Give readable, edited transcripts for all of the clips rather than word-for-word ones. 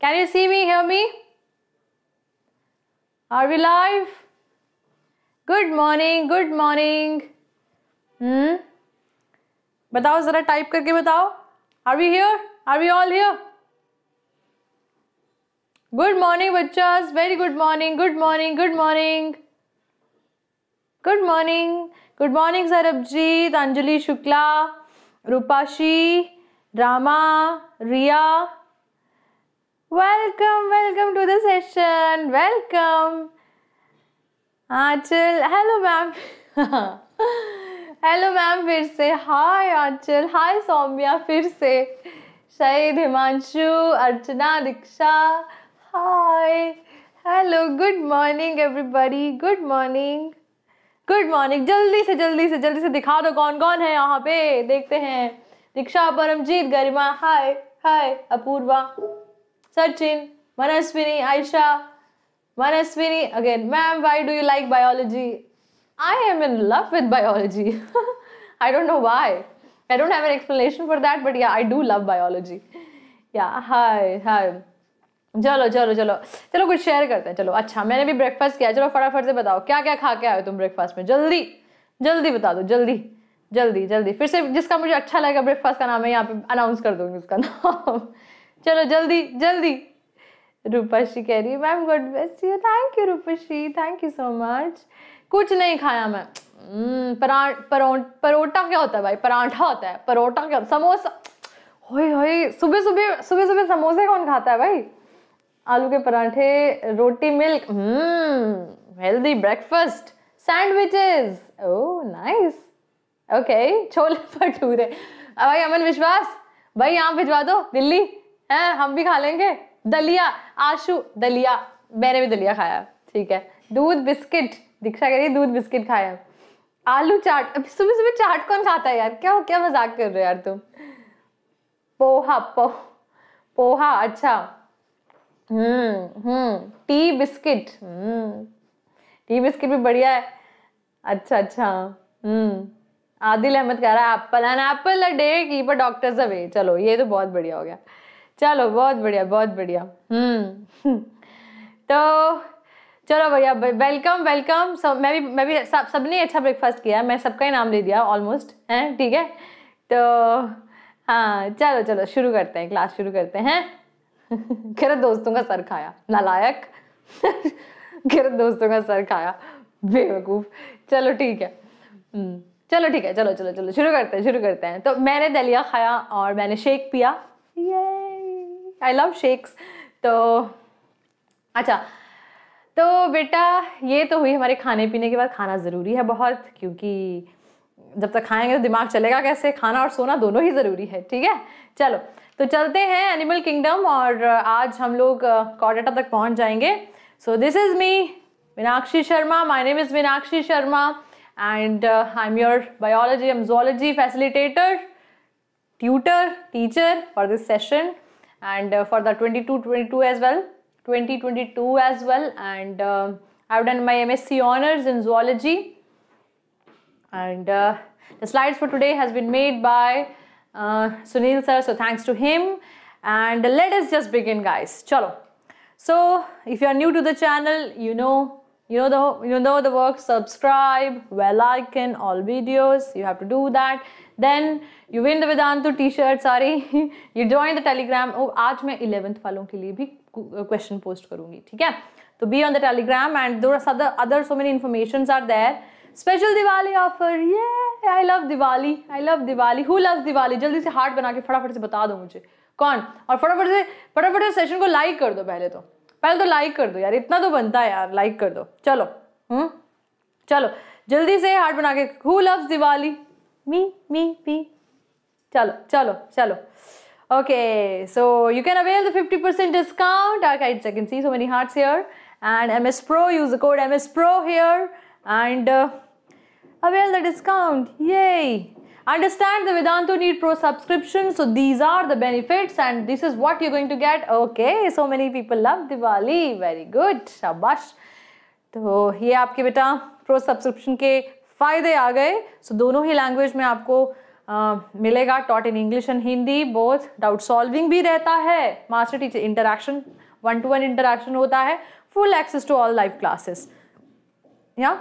Can you see me, hear me? Are we live? Good morning, good morning. बताओ जरा, type करके बताओ. Are we here? Are we all here? Good morning बच्चों, very good morning, good morning, good morning. Good morning. Good morning Sarabjit, Anjali Shukla, Rupashi, Rama, Riya. Welcome, welcome to the session. Welcome. Achal, hello ma'am. Hello ma'am फिर से, hi Aanchal, hi Saumya फिर से, शाहिद, हिमांशु, अर्चना, दीक्षा, hi, hello, good morning everybody, good morning, good morning. जल्दी से जल्दी से जल्दी से दिखा दो कौन कौन है यहाँ पे, देखते हैं. Diksha, Paramjeet, Garima, hi hi, Apoorva, Sachin, Manaswini, Ayesha, Manaswini again. Ma'am why do you like biology? I am in love with biology. I don't know why. I don't have an explanation for that, but yeah, I do love biology. Yeah, hi, hi. चलो चलो चलो चलो कुछ share करते हैं. चलो, अच्छा मैंने भी ब्रेकफास्ट किया. चलो फटाफट से बताओ क्या क्या खा के आए हो तुम ब्रेकफास्ट में. जल्दी जल्दी बता दो, जल्दी जल्दी जल्दी. फिर से जिसका मुझे अच्छा लगेगा ब्रेकफास्ट का नाम है यहाँ पे अनाउंस कर दूंगी उसका नाम. चलो जल्दी जल्दी. रूपाशी कह रही है ma'am God bless you. Thank you Rupashi, thank you so much. कुछ नहीं खाया मैं. परोठा क्या होता है भाई? पराठा होता है, परोठा क्या? समोसा. होय होय, सुबह सुबह सुबह सुबह समोसे कौन खाता है भाई? आलू के पराठे, रोटी, milk. Healthy breakfast. Sandwiches, oh nice, okay. Chole bhature भाई. अमन विश्वास भाई यहाँ भिजवा दो दिल्ली, हैं हम भी खा लेंगे. दलिया, आशु दलिया, मैंने भी दलिया खाया, ठीक है. दूध बिस्किट, दीक्षा कह रही दूध बिस्किट खाया. आलू चाट, अभी सुबह सुबह चाट कौन खाता है यार? क्या क्या मजाक कर रहे हो यार तुम? पोहा, पोहा अच्छा. टी बिस्किट, टी बिस्किट भी बढ़िया है. अच्छा. आदिल अहमद कह रहा है apple, an apple a day keep a doctors away. चलो ये तो बहुत बढ़िया हो गया. चलो बहुत बढ़िया बहुत बढ़िया. तो चलो भैया वेलकम वेलकम. मैं भी सबने अच्छा ब्रेकफास्ट किया. मैं सबका ही नाम ले दिया ऑलमोस्ट, हैं ठीक है. तो हाँ चलो चलो शुरू करते हैं, क्लास शुरू करते हैं. खैर दोस्तों का सर खाया नालायक. खैर दोस्तों का सर खाया बेवकूफ. चलो ठीक है, चलो ठीक है, चलो चलो चलो शुरू करते हैं शुरू करते हैं. तो मैंने दलिया खाया और मैंने शेक पिया. I love shakes. तो अच्छा, तो बेटा ये तो हुई हमारे खाने पीने के बाद. खाना ज़रूरी है बहुत, क्योंकि जब तक खाएंगे तो दिमाग चलेगा कैसे. खाना और सोना दोनों ही ज़रूरी है, ठीक है. चलो तो चलते हैं एनिमल किंगडम, और आज हम लोग कॉर्डेटा तक पहुंच जाएंगे. So this is me Meenakshi Sharma, my name is Meenakshi Sharma and I am your biology and zoology facilitator, tutor, teacher for this session and for the 22 as well, 2022 as well, and I've done my MSc honors in zoology, and the slides for today has been made by Sunil sir, so thanks to him. And let us just begin, guys. Chalo. So if you are new to the channel, you know the work. Subscribe, bell icon, all videos. You have to do that. Then you win the Vedantu T-shirt. Sorry, you join the Telegram. Oh, आज मैं 11th वालों के लिए भी question post करूंगी, ठीक है. तो be on the Telegram and other so many informations are there. Special Diwali offer, ये I love Diwali, I love Diwali. Who loves Diwali? जल्दी से हार्ट बना के फटाफट से बता दो मुझे कौन, और फटाफट से सेशन को लाइक कर दो. पहले तो लाइक कर दो यार, इतना तो बनता है यार, लाइक कर दो. चलो चलो जल्दी से हार्ट बना के. Who loves Diwali? Me me me. चलो चलो चलो. Okay, so you can avail the 50% discount. Okay, I can see so many hearts here. And MS Pro, use the code MS Pro here and avail the discount. Yay! Understand the Vedantu NEET Pro subscription. So these are the benefits, and this is what you're going to get. Okay, so many people love Diwali. Very good, shabash. तो ये आपके बेटा Pro subscription के फायदे आ गए. So दोनों ही language में आपको मिलेगा, taught in English and Hindi both. Doubt solving भी रहता है, master teacher interaction, 1-to-1 interaction होता है, full access to all live classes. या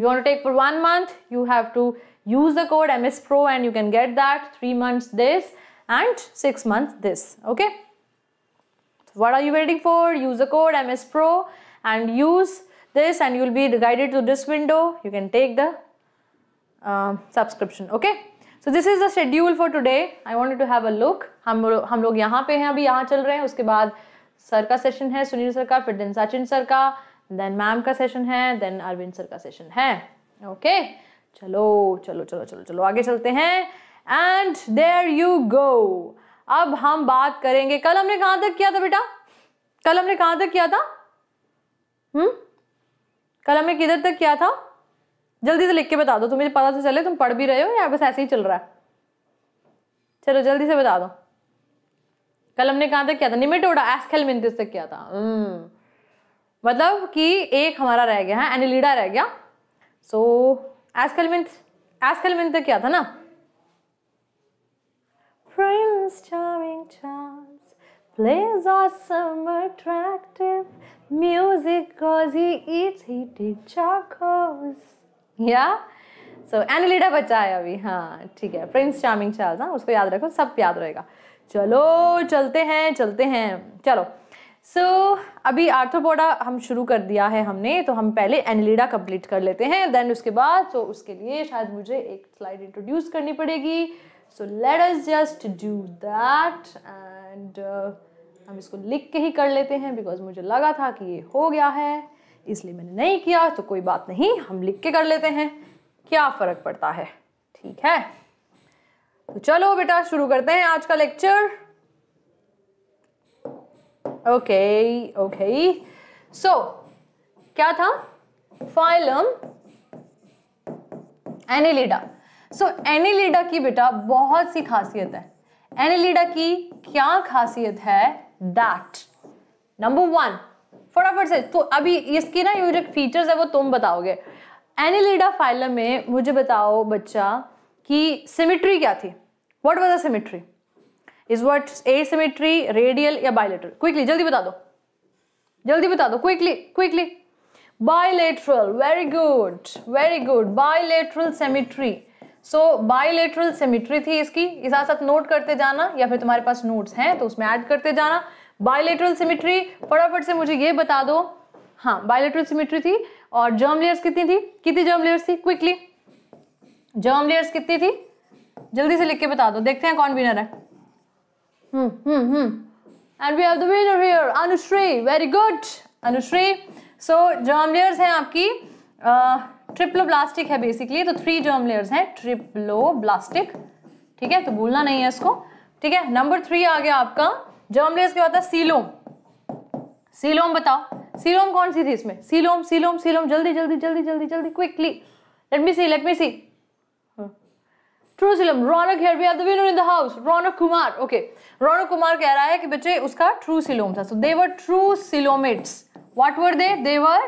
you want to take for 1 month, you have to use the code MS Pro and you can get that 3 months this and 6 months this. Okay, so what are you waiting for? Use the code MS Pro and use this and you will be guided to this window. You can take the subscription. Okay, so this is the schedule for today. I wanted to have a look. हम लोग यहाँ पे हैं, अभी यहाँ चल रहे हैं, उसके बाद सर का सेशन है, सुनील सर का, फिर दिन सचिन सर का, देन मैम का सेशन है, देन अरविंद सर का सेशन है। ओके, चलो चलो चलो चलो चलो आगे चलते हैं एंड देयर यू गो। अब हम बात करेंगे, कल हमने कहाँ तक किया था बेटा, कल हमने कहाँ तक किया था, कल हमने किधर तक किया था? जल्दी से लिख के बता दो, तुम्हें पता तो चले तुम पढ़ भी रहे हो या बस ऐसे ही चल रहा है। चलो जल्दी से बता दो, कल हमने कहाँ तक किया था? नेमेटोडा, एस्केलमिन्थिस तक किया था। मतलब कि एक हमारा रह गया है, एनेलिडा रह गया। सो एस्केलमिन्थ तक क्या था ना? Prince charming charms, plays awesome attractive music cause he eats heated chocos. Yeah, so Annelida बचा है अभी। हाँ ठीक है, प्रिंस चार्मिंग चार्ल्स, हाँ उसको याद रखो, सब याद रहेगा। चलो चलते हैं चलते हैं, चलो। सो अभी आर्थ्रोपोडा हम शुरू कर दिया है हमने, तो हम पहले एनेलिडा कंप्लीट कर लेते हैं, देन उसके बाद सो उसके लिए शायद मुझे एक स्लाइड इंट्रोड्यूस करनी पड़ेगी। So let us just do that and हम इसको लिख के ही कर लेते हैं, बिकॉज मुझे लगा था कि ये हो गया है इसलिए मैंने नहीं किया, तो कोई बात नहीं, हम लिख के कर लेते हैं, क्या फ़र्क पड़ता है, ठीक है। तो चलो बेटा शुरू करते हैं आज का लेक्चर। ओके ओके, सो क्या था? Phylum Annelida. सो एनेलिडा की बेटा बहुत सी खासियत है। एनेलिडा की क्या खासियत है? दैट नंबर 1, फटाफट से, तो अभी इसकी ना यूनिक फीचर्स है वो तुम बताओगे। एनेलिडा फाइलम में मुझे बताओ बच्चा कि सिमेट्री क्या थी? What was the symmetry? Is what asymmetry, radial या bilateral? Quickly जल्दी बता दो, जल्दी बता दो, quickly quickly। Bilateral, very good very good, bilateral symmetry। So bilateral symmetry थी इसकी, इस साथ नोट करते जाना, या फिर तुम्हारे पास नोट्स हैं तो उसमें ऐड करते जाना। Bilateral symmetry, फटाफट से मुझे ये बता दो। हाँ bilateral symmetry थी, और germ layers कितनी थी? कितनी germ layers थी? Quickly germ layers कितनी थी? जल्दी से लिख के बता दो, देखते हैं कौन विनर है। And we have the winner here, Anushree, very good Anushree। So germ layers हैं आपकी ट्रिप्लोब्लास्टिक है बेसिकली, तो 3 germ layers हैं ट्रिप्लोब्लास्टिक, ठीक है, तो भूलना नहीं है इसको, ठीक है। नंबर 3 आ गया आपका। germ layers के बाद सीलोम, सीलोम बताओ सीलोम कौन सी थी इसमें? सीलोम सीलोम सीलोम, जल्दी जल्दी जल्दी जल्दी जल्दी quickly, let me see true coelom. Raunak here, we have the winner in the house, Raunak Kumar. Okay, Raunak Kumar कह रहा है कि बच्चे उसका ट्रू सीलोम था। So they were true coelomates. What were they? They were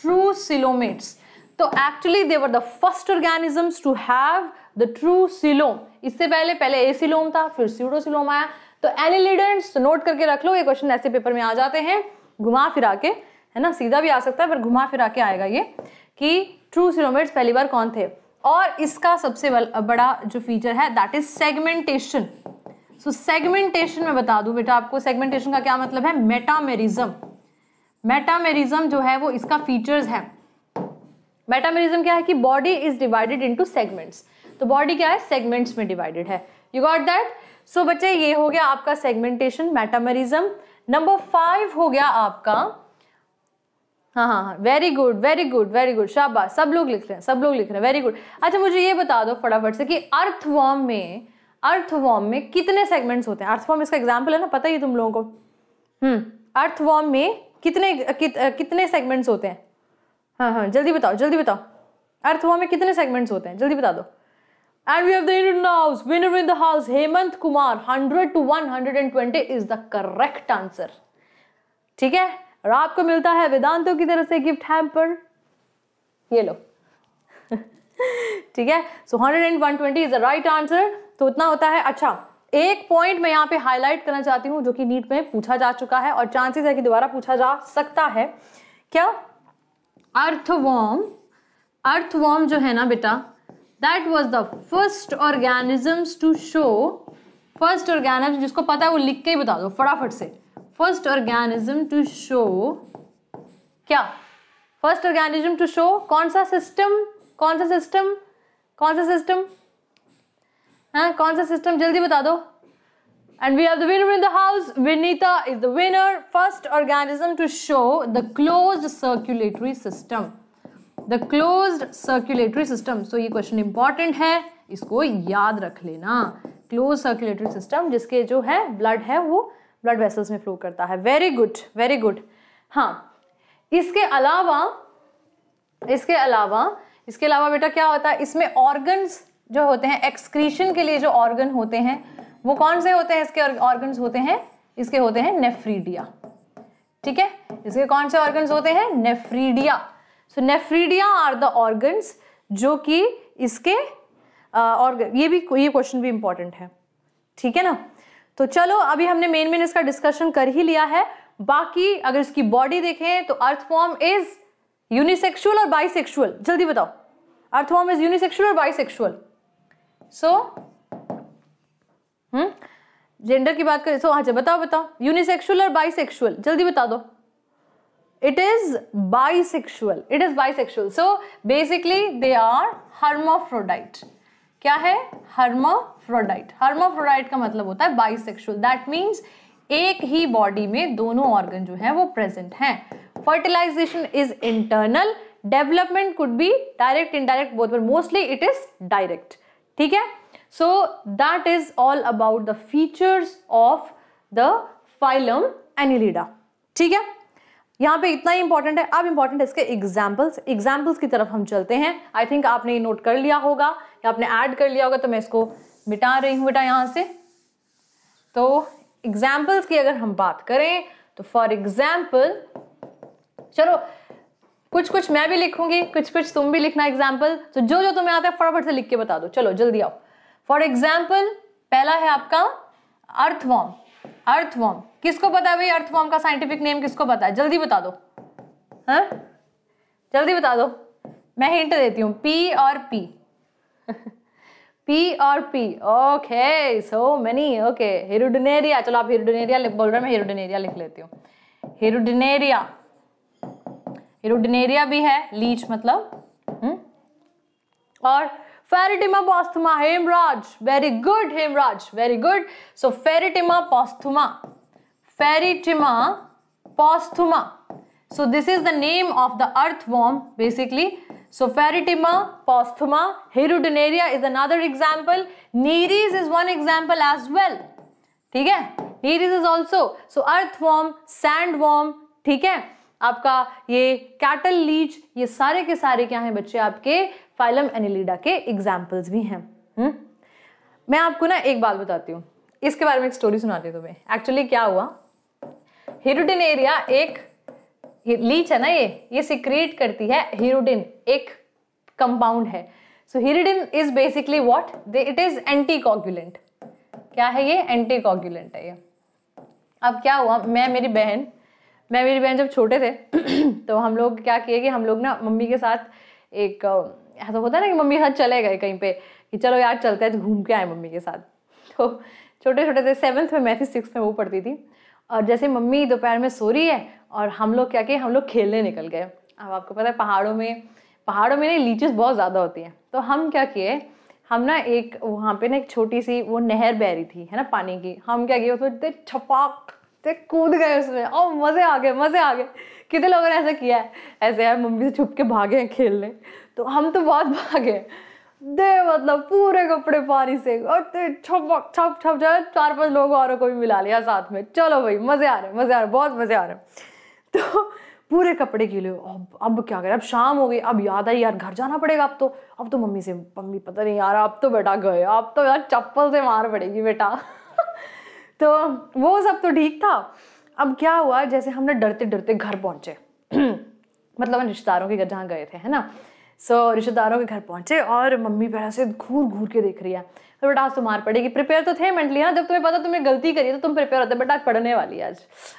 true coelomates. तो actually they were the first organisms to have the true coelom. इससे पहले एसीलोम था, फिर स्यूडोसीलोम आया। तो एनेलिडेंट्स नोट करके रख लो, ये क्वेश्चन ऐसे पेपर में आ जाते हैं घुमा फिरा के, है ना, सीधा भी आ सकता है पर घुमा फिरा के आएगा ये, कि ट्रू सीलोमेट्स पहली बार कौन थे। और इसका सबसे बड़ा जो फीचर है that is segmentation. So segmentation में बता दूं बेटा आपको, सेगमेंटेशन का क्या मतलब है? मेटामेरिज्म। मेटामेरिज्म जो है वो इसका फीचर्स है। मेटामेरिज्म क्या है? कि body is divided into segments. तो बॉडी क्या है? सेगमेंट्स में डिवाइडेड है। You got that? सो बच्चे ये हो गया आपका सेगमेंटेशन, मेटामेरिज्म। नंबर 5 हो गया आपका, हाँ हाँ हाँ very good very good very good, शाबाश, सब लोग लिख रहे हैं, सब लोग लिख रहे हैं, वेरी गुड। अच्छा मुझे ये बता दो फटाफट से कि अर्थवॉर्म में कितने सेगमेंट्स होते हैं? अर्थवॉर्म इसका एग्जाम्पल है ना, पता ही तुम लोगों को। अर्थवॉर्म में कितने सेगमेंट्स होते हैं? हाँ हाँ जल्दी बताओ जल्दी बताओ, अर्थवॉर्म में कितने सेगमेंट्स होते हैं? जल्दी बता दो। And we have the winner in the house, winner in the house Hemant Kumar. 100 to 120 is the correct answer, ठीक है। और आपको मिलता है वेदांतों की तरफ से गिफ्ट हैम्पर, ये लो ठीक है, so 100 and 120 is the right answer, तो उतना होता है। अच्छा, एक पॉइंट मैं यहाँ पे हाईलाइट करना चाहती हूँ जो कि नीट में पूछा जा चुका है और चांसेस है कि दोबारा पूछा जा सकता है। क्या अर्थवॉर्म, अर्थवॉर्म जो है ना बेटा, that was the first organisms to show, first organism, जिसको पता है वो लिख के ही बता दो फटाफट से, फर्स्ट ऑर्गेनिज्म टू शो, क्या फर्स्ट ऑर्गेनिज्म टू शो कौन सा सिस्टम, कौन सा सिस्टम, कौन सा सिस्टम, हाँ कौन सा सिस्टम, जल्दी बता दो। And we have the winner in the house, Vinita is the winner. First organism to show the closed circulatory system, the closed circulatory system. So ये क्वेश्चन इंपॉर्टेंट है, इसको याद रख लेना, क्लोज सर्कुलेटरी सिस्टम जिसके जो है वो ब्लड वेसल्स में फ्लो करता है। Very good, very good. हाँ, इसके अलावा, इसके अलावा, इसके अलावा बेटा क्या होता है, इसमें ऑर्गन्स जो होते हैं एक्सक्रीशन के लिए, जो ऑर्गन होते हैं वो कौन से होते हैं, इसके ऑर्गन्स होते हैं, इसके होते हैं नेफ्रीडिया। ठीक है, इसके कौन से ऑर्गन्स होते हैं, nephridia. So nephridia are the organs जो कि इसके ऑर्गन, ये क्वेश्चन भी इंपॉर्टेंट है। ठीक है ना, तो चलो अभी हमने मेन इसका डिस्कशन कर ही लिया है। बाकी अगर इसकी बॉडी देखें तो अर्थवॉर्म इज यूनिसेक्सुअल और बाइसेक्सुअल, जल्दी बताओ, अर्थवॉर्म इज यूनिसेक्सुअल और बाइसेक्सुअल। सो जेंडर की बात करें, सो अच्छा बताओ बताओ, यूनिसेक्सुअल और बाइसेक्सुअल, जल्दी बता दो। It is bisexual, it is bisexual. So basically they are hermaphrodite. क्या है, हर्माफ्रोडाइट। हर्माफ्रोडाइट का मतलब होता है बाइसेक्सुअल, दैट मीन्स एक ही बॉडी में दोनों ऑर्गन जो है वो प्रेजेंट हैं। Fertilization is internal, development could be direct, indirect, both, but mostly it is direct. ठीक है, so that is all about the features of the phylum Annelida. ठीक है, यहाँ पे इतना ही इंपॉर्टेंट है। अब इंपॉर्टेंट है इसके एग्जाम्पल्स, एग्जाम्पल्स की तरफ हम चलते हैं। आई थिंक आपने नोट कर लिया होगा या आपने ऐड कर लिया होगा, तो मैं इसको मिटा रही हूँ बेटा यहाँ से। तो एग्जाम्पल्स की अगर हम बात करें तो फॉर एग्जाम्पल, चलो कुछ कुछ मैं भी लिखूंगी, कुछ कुछ तुम भी लिखना एग्जाम्पल, तो जो तुम्हें आता है फटाफट से लिख के बता दो, चलो जल्दी आओ। फॉर एग्जाम्पल पहला है आपका अर्थवॉर्म। अर्थवॉर्म किसको पता है भाई, अर्थवॉर्म का साइंटिफिक नेम किसको पता है, जल्दी बता दो, हाँ जल्दी बता दो। मैं हिंट देती हूँ, पी और पी, पी और P. Okay, so many, okay Hirudinaria, चलो आप हिरुडिनेरिया बोल रहे, मैं हिरुडिनेरिया लिख लेती हूँ। हिरुडिनेरिया, हिरुडिनेरिया भी है, लीच मतलब, और Pheretima posthuma, Hemraj, very good Hemraj, very good. So Pheretima posthuma, Pheretima posthuma, so this is the name of the earthworm basically. So Pheretima posthuma, Hirudinaria is another example, Nereis is one example as well. ठीक है, Nereis is also. So earthworm, sandworm, ठीक है, आपका ये cattle Leach, ये सारे के सारे क्या हैं बच्चे, आपके फाइलम एनिलिडा के एग्जाम्पल्स भी हैं। मैं आपको ना एक बात बताती हूँ, इसके बारे में एक स्टोरी सुनाती हूँ तुम्हें। एक्चुअली क्या हुआ, हिरुडिनेरिया एक लीच है ना, ये सिक्रेट करती है हिरुडिन, एक कंपाउंड है। So hirudin is basically what, it is anticoagulant. क्या है ये, एंटीकोगुलेंट है ये। अब क्या हुआ, मैं मेरी बहन जब छोटे थे तो हम लोग क्या किए कि हम लोग ना मम्मी के साथ, एक ऐसा होता है ना कि मम्मी के साथ चले गए कहीं पे कि चलो यार चलते हैं, तो घूम के आए मम्मी के साथ। तो छोटे छोटे थे, 7th में मैं थी, 6th में वो पढ़ती थी। और जैसे मम्मी दोपहर में सो रही है और हम लोग क्या किए, हम लोग खेलने निकल गए। अब आपको पता है पहाड़ों में लीचेस बहुत ज़्यादा होती हैं। तो हम क्या किए, हम ना एक वहाँ पर ना एक छोटी सी वो नहर बह रही थी है ना पानी की, हम क्या किए उसमें छपाक ते कूद गए उसमें, और मज़े आ गए, मज़े आ गए। कितने लोगों ने ऐसा किया है, ऐसे यार मम्मी से छुप के भागे हैं खेलने, तो हम तो बहुत भागे दे, मतलब पूरे कपड़े पानी से, और छप छप छप जाए, 4-5 लोग औरों को भी मिला लिया साथ में, चलो भाई मज़े आ रहे, मज़े आ रहे, बहुत मज़े आ रहे। तो पूरे कपड़े गीले, अब क्या करें, अब शाम हो गई, अब याद आई यार घर जाना पड़ेगा। अब तो मम्मी पता नहीं यार, अब तो बेटा गए, अब तो यार चप्पल से मार पड़ेगी बेटा। तो वो सब तो ठीक था। अब क्या हुआ, जैसे हमने डरते डरते घर पहुंचे मतलब रिश्तेदारों के घर जहाँ गए थे है ना, सो रिश्तेदारों के घर पहुंचे और मम्मी पहले से घूर घूर के देख रही है। तो बेटा आज तो मार पड़ेगी। प्रिपेयर तो थे मेंटली ना, जब तुम्हें पता तुमने गलती करी तो तुम प्रिपेयर होते। बेटा पढ़ने वाली है आज,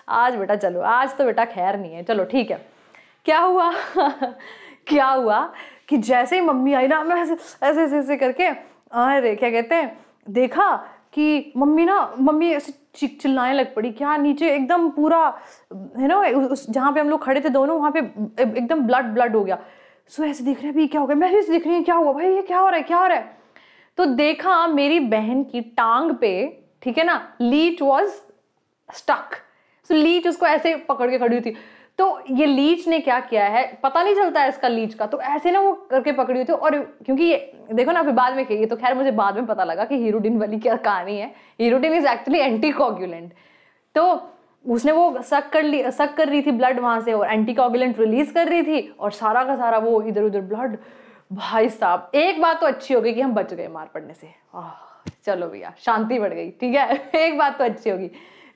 आज बेटा चलो, आज तो बेटा खैर नहीं है, चलो ठीक है। क्या हुआ क्या हुआ कि जैसे ही मम्मी आई ना, मैं ऐसे ऐसे ऐसे करके, अरे क्या कहते हैं, देखा कि मम्मी ऐसे चिल्लाने लग पड़ी। क्या नीचे एकदम पूरा है ना, उस जहाँ पे हम लोग खड़े थे दोनों, वहाँ पे एकदम ब्लड हो गया। सो ऐसे देख रहे हैं, भी क्या हो गया, मैं भी ऐसे देख रही हूँ क्या हुआ भाई, ये क्या हो रहा है क्या हो रहा है। तो देखा मेरी बहन की टांग पे, ठीक है ना, leech was stuck. So leech उसको ऐसे पकड़ के खड़ी थी। तो ये लीच ने क्या किया है पता नहीं चलता है इसका, लीच का तो ऐसे ना वो करके पकड़ी हुई थी। और क्योंकि ये देखो ना, फिर बाद में कही, तो खैर मुझे बाद में पता लगा कि हीरोडीन वाली क्या कहानी है। Hirudin is actually anticoagulant. तो उसने वो सक कर रही थी ब्लड वहां से, और एंटीकोगुलेंट रिलीज कर रही थी, और सारा का सारा वो इधर उधर ब्लड। भाई साहब एक बात तो अच्छी हो गई कि हम बच गए मार पड़ने से। चलो भैया शांति बढ़ गई, ठीक है एक बात तो अच्छी होगी।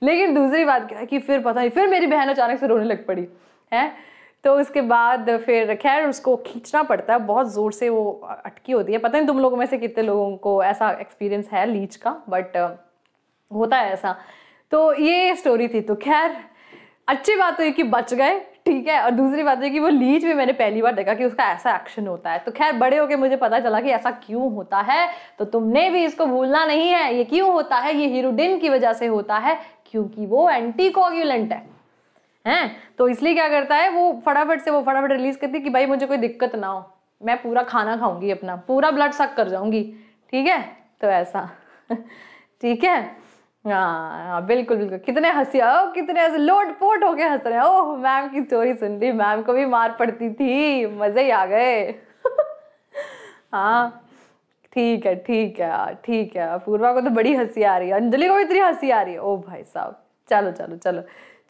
लेकिन दूसरी बात क्या है कि फिर पता नहीं, फिर मेरी बहन अचानक से रोने लग पड़ी है। तो उसके बाद फिर खैर उसको खींचना पड़ता है, बहुत ज़ोर से वो अटकी होती है। पता नहीं तुम लोगों में से कितने लोगों को ऐसा एक्सपीरियंस है लीच का, बट होता है ऐसा। तो ये स्टोरी थी। तो खैर अच्छी बात हुई कि बच गए, ठीक है। और दूसरी बात है कि वो लीच भी मैंने पहली बार देखा कि उसका ऐसा एक्शन होता है। तो खैर बड़े होके मुझे पता चला कि ऐसा क्यों होता है। तो तुमने भी इसको भूलना नहीं है, ये क्यों होता है, ये हीरोडिन की वजह से होता है, क्योंकि वो एंटीकोगुलेंट है। तो इसलिए क्या करता है, वो फटाफट से फटाफट रिलीज करती है कि भाई मुझे कोई दिक्कत ना हो, मैं पूरा खाना खाऊंगी अपना, पूरा ब्लड सक कर जाऊंगी, ठीक है। तो ऐसा ठीक है, हाँ बिल्कुल बिल्कुल। कितने हंसी, ओ कितने ऐसे लोटपोट होके हंस रहे हैं। ओह मैम की स्टोरी सुन ली, मैम को भी मार पड़ती थी, मजे ही आ गए हाँ ठीक है ठीक है ठीक है। पूर्वा को तो बड़ी हंसी आ रही है, अंजलि को भी इतनी हंसी आ रही है। ओ भाई साहब चलो चलो चलो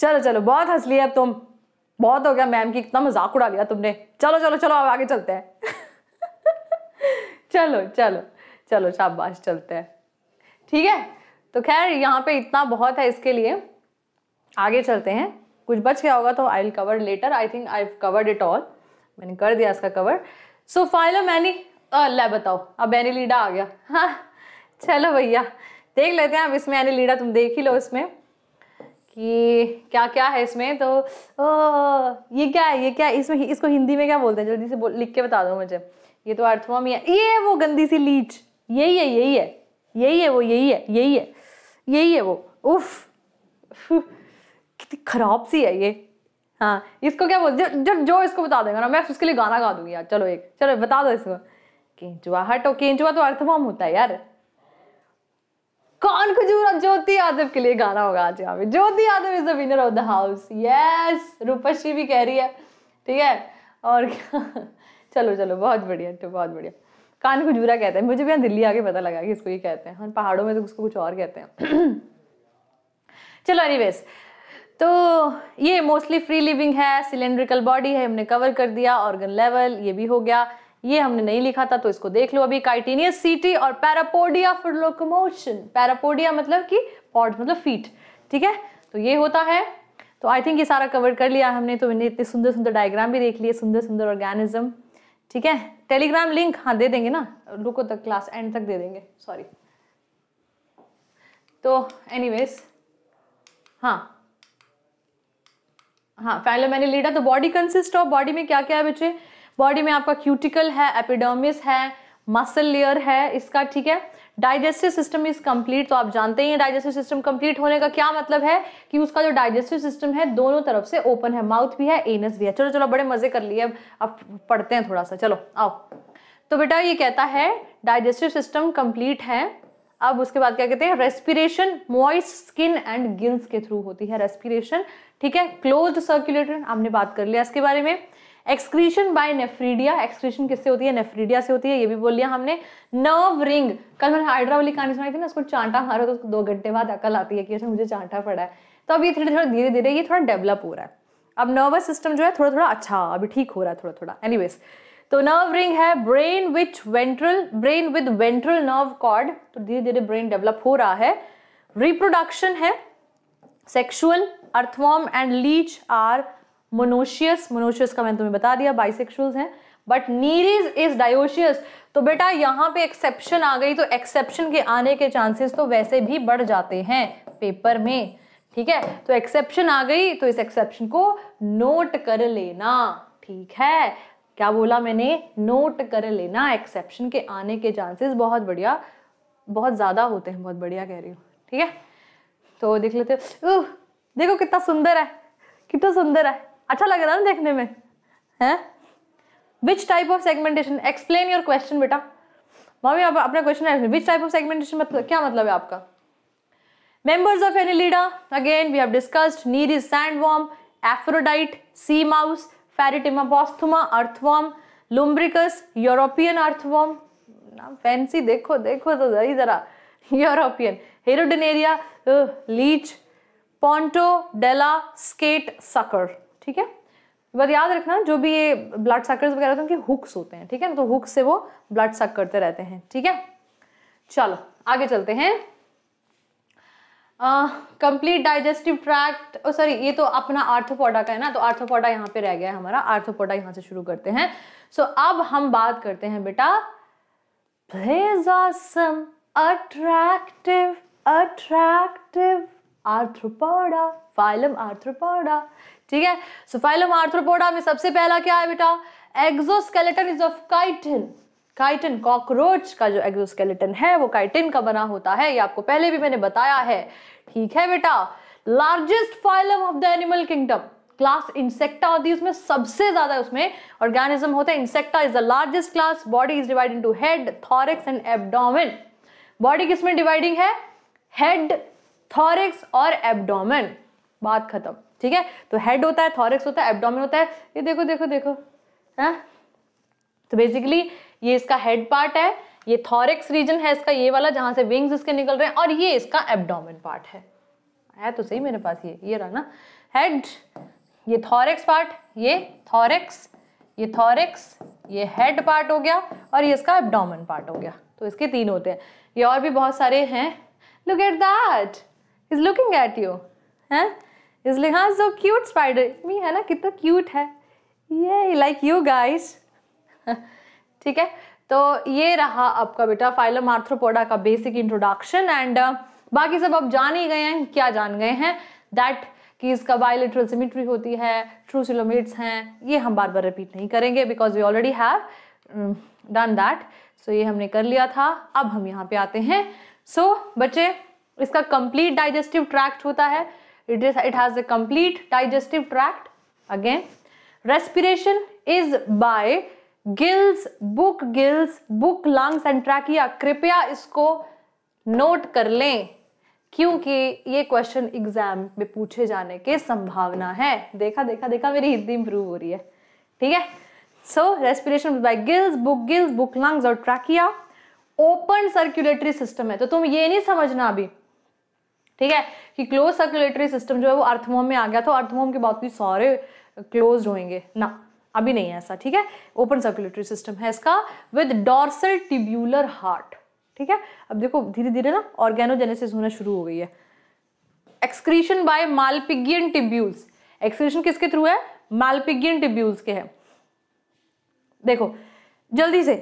चलो चलो, बहुत हंस लिया अब तुम, बहुत हो गया, मैम की इतना मजाक उड़ा लिया तुमने। चलो चलो चलो अब आगे चलते हैं चलो चलो चलो शाबाश, चलते हैं ठीक है। तो खैर यहाँ पे इतना बहुत है इसके लिए, आगे चलते हैं। कुछ बच गया होगा तो I will cover later. I think I have covered it all, मैंने कर दिया इसका कवर। सो फाइलम एनी, अल्लाह बताओ अब एनेलिडा आ गया। हाँ चलो भैया देख लेते हैं अब इसमें एनेलिडा, तुम देख ही लो इसमें कि क्या क्या है इसमें। तो ये क्या है, ये क्या है इसमें, इसको हिंदी में क्या बोलते हैं, जल्दी से बोल, लिख के बता दो मुझे। ये तो अर्थवॉर्म है, ये वो गंदी सी लीच, यही है यही है यही है वो, यही है यही है यही है वो। उफ कितनी खराब सी है ये। हाँ इसको क्या बोलते हैं, जब जो इसको बता देगा ना मैं उसके लिए गाना गा दूंगी यार। चलो एक, चलो बता दो इसको। केंचुआ हटो, केंचुआ तो अर्थवॉर्म होता है यार। कौन खजूरा, ज्योति यादव के लिए गाना होगा आज यहाँ पे। Jyoti Yadav is the winner of the house, yes. Rupashree भी कह रही है, ठीक है। और चलो चलो बहुत बढ़िया, तो बहुत बढ़िया। कान खजूरा कहते हैं, मुझे भी यहाँ दिल्ली आके पता लगा कि इसको ये कहते हैं। हम पहाड़ों में तो उसको कुछ और कहते हैं चलो एनीवेज, तो ये मोस्टली फ्री लिविंग है, सिलेंड्रिकल बॉडी है, हमने कवर कर दिया। ऑर्गन लेवल ये भी हो गया, ये हमने नहीं लिखा था तो इसको देख लो अभी। काइटेनियस सीटी और पैरापोडिया फॉर लोकोमोशन। पैरापोडिया मतलब कि पॉड्स मतलब फीट, ठीक है। तो ये होता है। तो आई थिंक ये सारा कवर कर लिया हमने। तो मैंने इतने सुंदर सुंदर डायग्राम भी देख लिए, सुंदर सुंदर ऑर्गेनिज्म, ठीक है। टेलीग्राम लिंक हाँ दे देंगे ना, रुको तक क्लास एंड तक दे देंगे, सॉरी। तो एनीवेज हाँ हाँ फाइलम एनेलिडा। तो बॉडी कंसिस्ट ऑफ, बॉडी में क्या क्या है बच्चे, बॉडी में आपका क्यूटिकल है, एपिडर्मिस है, मसल लेयर है इसका, ठीक है। Digestive system is complete. तो आप जानते ही हैं डाइजेस्टिव सिस्टम कंप्लीट होने का क्या मतलब है कि उसका जो डाइजेस्टिव सिस्टम है दोनों तरफ से ओपन है, माउथ भी है एनस भी है। चलो चलो बड़े मजे कर लिए, अब पढ़ते हैं थोड़ा सा, चलो आओ। तो बेटा ये कहता है डाइजेस्टिव सिस्टम कंप्लीट है। अब उसके बाद क्या कहते हैं, respiration moist skin and gills के थ्रू होती है रेस्पिरेशन, ठीक है। क्लोज्ड सर्कुलेटरी आपने बात कर लिया इसके बारे में। एक्सक्रीशन बाय नेफ्रीडिया, एक्सक्रीशन किससे होती है, नेफ्रीडिया से होती है, ये भी बोल लिया हमने। नर्व रिंग, कल मैंने हाइड्रा वाली कहानी सुनाई थी ना, उसको चांटा मारो तो उसको 2 घंटे बाद अकल आती है कि अच्छा मुझे चांटा पड़ा है। तो अब ये धीरे धीरे ये थोड़ा डेवलप हो रहा है। अब नर्वस सिस्टम जो है थोड़ा थोड़ा अच्छा अभी ठीक हो रहा है, थोड़ा थोड़ा एनीवेज। तो नर्व रिंग है, brain which ventral, brain with ventral nerve cord, तो धीरे धीरे ब्रेन डेवलप हो रहा है। रिप्रोडक्शन है, sexual. Earthworm and leech are monoecious, monoecious का मैंने तुम्हें बता दिया, बाइसेक्सुअल्स हैं। बट नीरीज इज डायोशियस, तो बेटा यहाँ पे एक्सेप्शन आ गई, तो एक्सेप्शन के आने के चांसेस तो वैसे भी बढ़ जाते हैं पेपर में, ठीक है। तो एक्सेप्शन आ गई, तो इस एक्सेप्शन को नोट कर लेना, ठीक है। क्या बोला मैंने? नोट कर लेना, एक्सेप्शन के आने के चांसेस बहुत बढ़िया, बहुत ज़्यादा होते हैं, बहुत बढ़िया कह रही हूँ, ठीक है। तो देख लेते हो, देखो कितना सुंदर है, कितना सुंदर है, अच्छा लग रहा है ना देखने में, हैं। Which type of segmentation, explain your question बेटा, मम्मी आप अपना क्वेश्चन है, विच टाइप ऑफ सेगमेंटेशन मतलब क्या मतलब है आपका। Members of Annelida, again we have discussed, Nereis sandworm, Aphrodite, sea mouse, Pheretima posthuma, earthworm, Lumbricus, European earthworm, नाम फैंसी, देखो देखो तो जरा जरा, European, Hirudinaria, leech, Pontobdella, skate sucker, ठीक है। बस याद रखना जो भी ये ब्लड सकर्स वगैरह होते हैं उनके हुक्स होते हैं, ठीक है ना, तो हुक से वो ब्लड सक करते रहते हैं, ठीक है। चलो आगे चलते हैं, complete digestive tract, oh sorry ये तो अपना आर्थ्रोपोडा का है ना, तो आर्थ्रोपोडा यहाँ पे रह गया है हमारा, आर्थ्रोपोडा यहाँ से शुरू करते हैं। सो अब हम बात करते हैं बेटा awesome, attractive, attractive arthropoda, phylum arthropoda, ठीक है। सो फाइलम आर्थ्रोपोडा में सबसे पहला क्या है बेटा, exoskeleton is of chitin, chitin cockroach का जो एक्सोस्केलेटन है वो काइटिन का बना होता है, ये आपको पहले भी मैंने बताया है, ठीक है बेटा। Largest phylum of the animal kingdom, class insecta होती है उसमें, सबसे ज्यादा उसमें ऑर्गेनिज्म होता है, insecta is the largest class. Body is divide into head, thorax and abdomen, body किसमें डिवाइडिंग है, हेड, थॉरिक्स और एब्डोमेन, बात खत्म, ठीक है। तो हेड होता है, थॉरिक्स होता है, एब्डोमेन होता है, ये देखो देखो देखो है, तो बेसिकली ये इसका हेड पार्ट है, ये थॉरिक्स रीजन है इसका, ये वाला जहां से विंग्स इसके निकल रहे हैं, और ये इसका एब्डोमेन पार्ट है, आया तो सही मेरे पास, ये रहा ना हेड, ये थॉरिक्स पार्ट, ये थॉरिक्स, ये थॉरिक्स, ये हेड पार्ट हो गया, और ये इसका एब्डोमेन पार्ट हो गया, तो इसके तीन होते हैं। ये और भी बहुत सारे हैं, look at that, is looking at you, हैं, इसलिए हाँ सो क्यूट स्पाइडर मी है ना, कितना क्यूट है ये, लाइक यू गाइस, ठीक है। तो ये रहा आपका बेटा फाइलम आर्थ्रोपोडा का बेसिक इंट्रोडक्शन, एंड बाकी सब आप जान ही गए हैं, क्या जान गए हैं, दैट कि इसका बायलैटरल सिमेट्री होती है, ट्रूसिलोमेट्स हैं, ये हम बार बार रिपीट नहीं करेंगे because we already have done that, so ये हमने कर लिया था। अब हम यहाँ पे आते हैं, सो बच्चे इसका कंप्लीट डाइजेस्टिव ट्रैक्ट होता है, it has a complete digestive tract. Again respiration is by gills, book, lungs and trachea. कृपया इसको नोट कर लें क्योंकि ये क्वेश्चन एग्जाम में पूछे जाने के संभावना है। देखा देखा देखा मेरी हिंदी इंप्रूव हो रही है, ठीक है। So respiration by gills, book, lungs और ट्रैकिया। ओपन सर्कुलेटरी सिस्टम है, तो तुम ये नहीं समझना अभी, ठीक है, कि क्लोज सर्कुलेटरी सिस्टम जो है वो अर्थवॉर्म में आ गया तो अर्थवॉर्म के बाद भी सारे क्लोज होंगे ना, अभी नहीं है ऐसा, ठीक है। ओपन सर्कुलेटरी सिस्टम है इसका विद डॉर्सल टिब्यूलर हार्ट, ठीक है। अब देखो धीरे धीरे ना ऑर्गेनोजेनेसिस होना शुरू हो गई है। Excretion by Malpighian tubules, excretion किसके थ्रू है, मालपिगियन टिब्यूल्स के है। देखो जल्दी से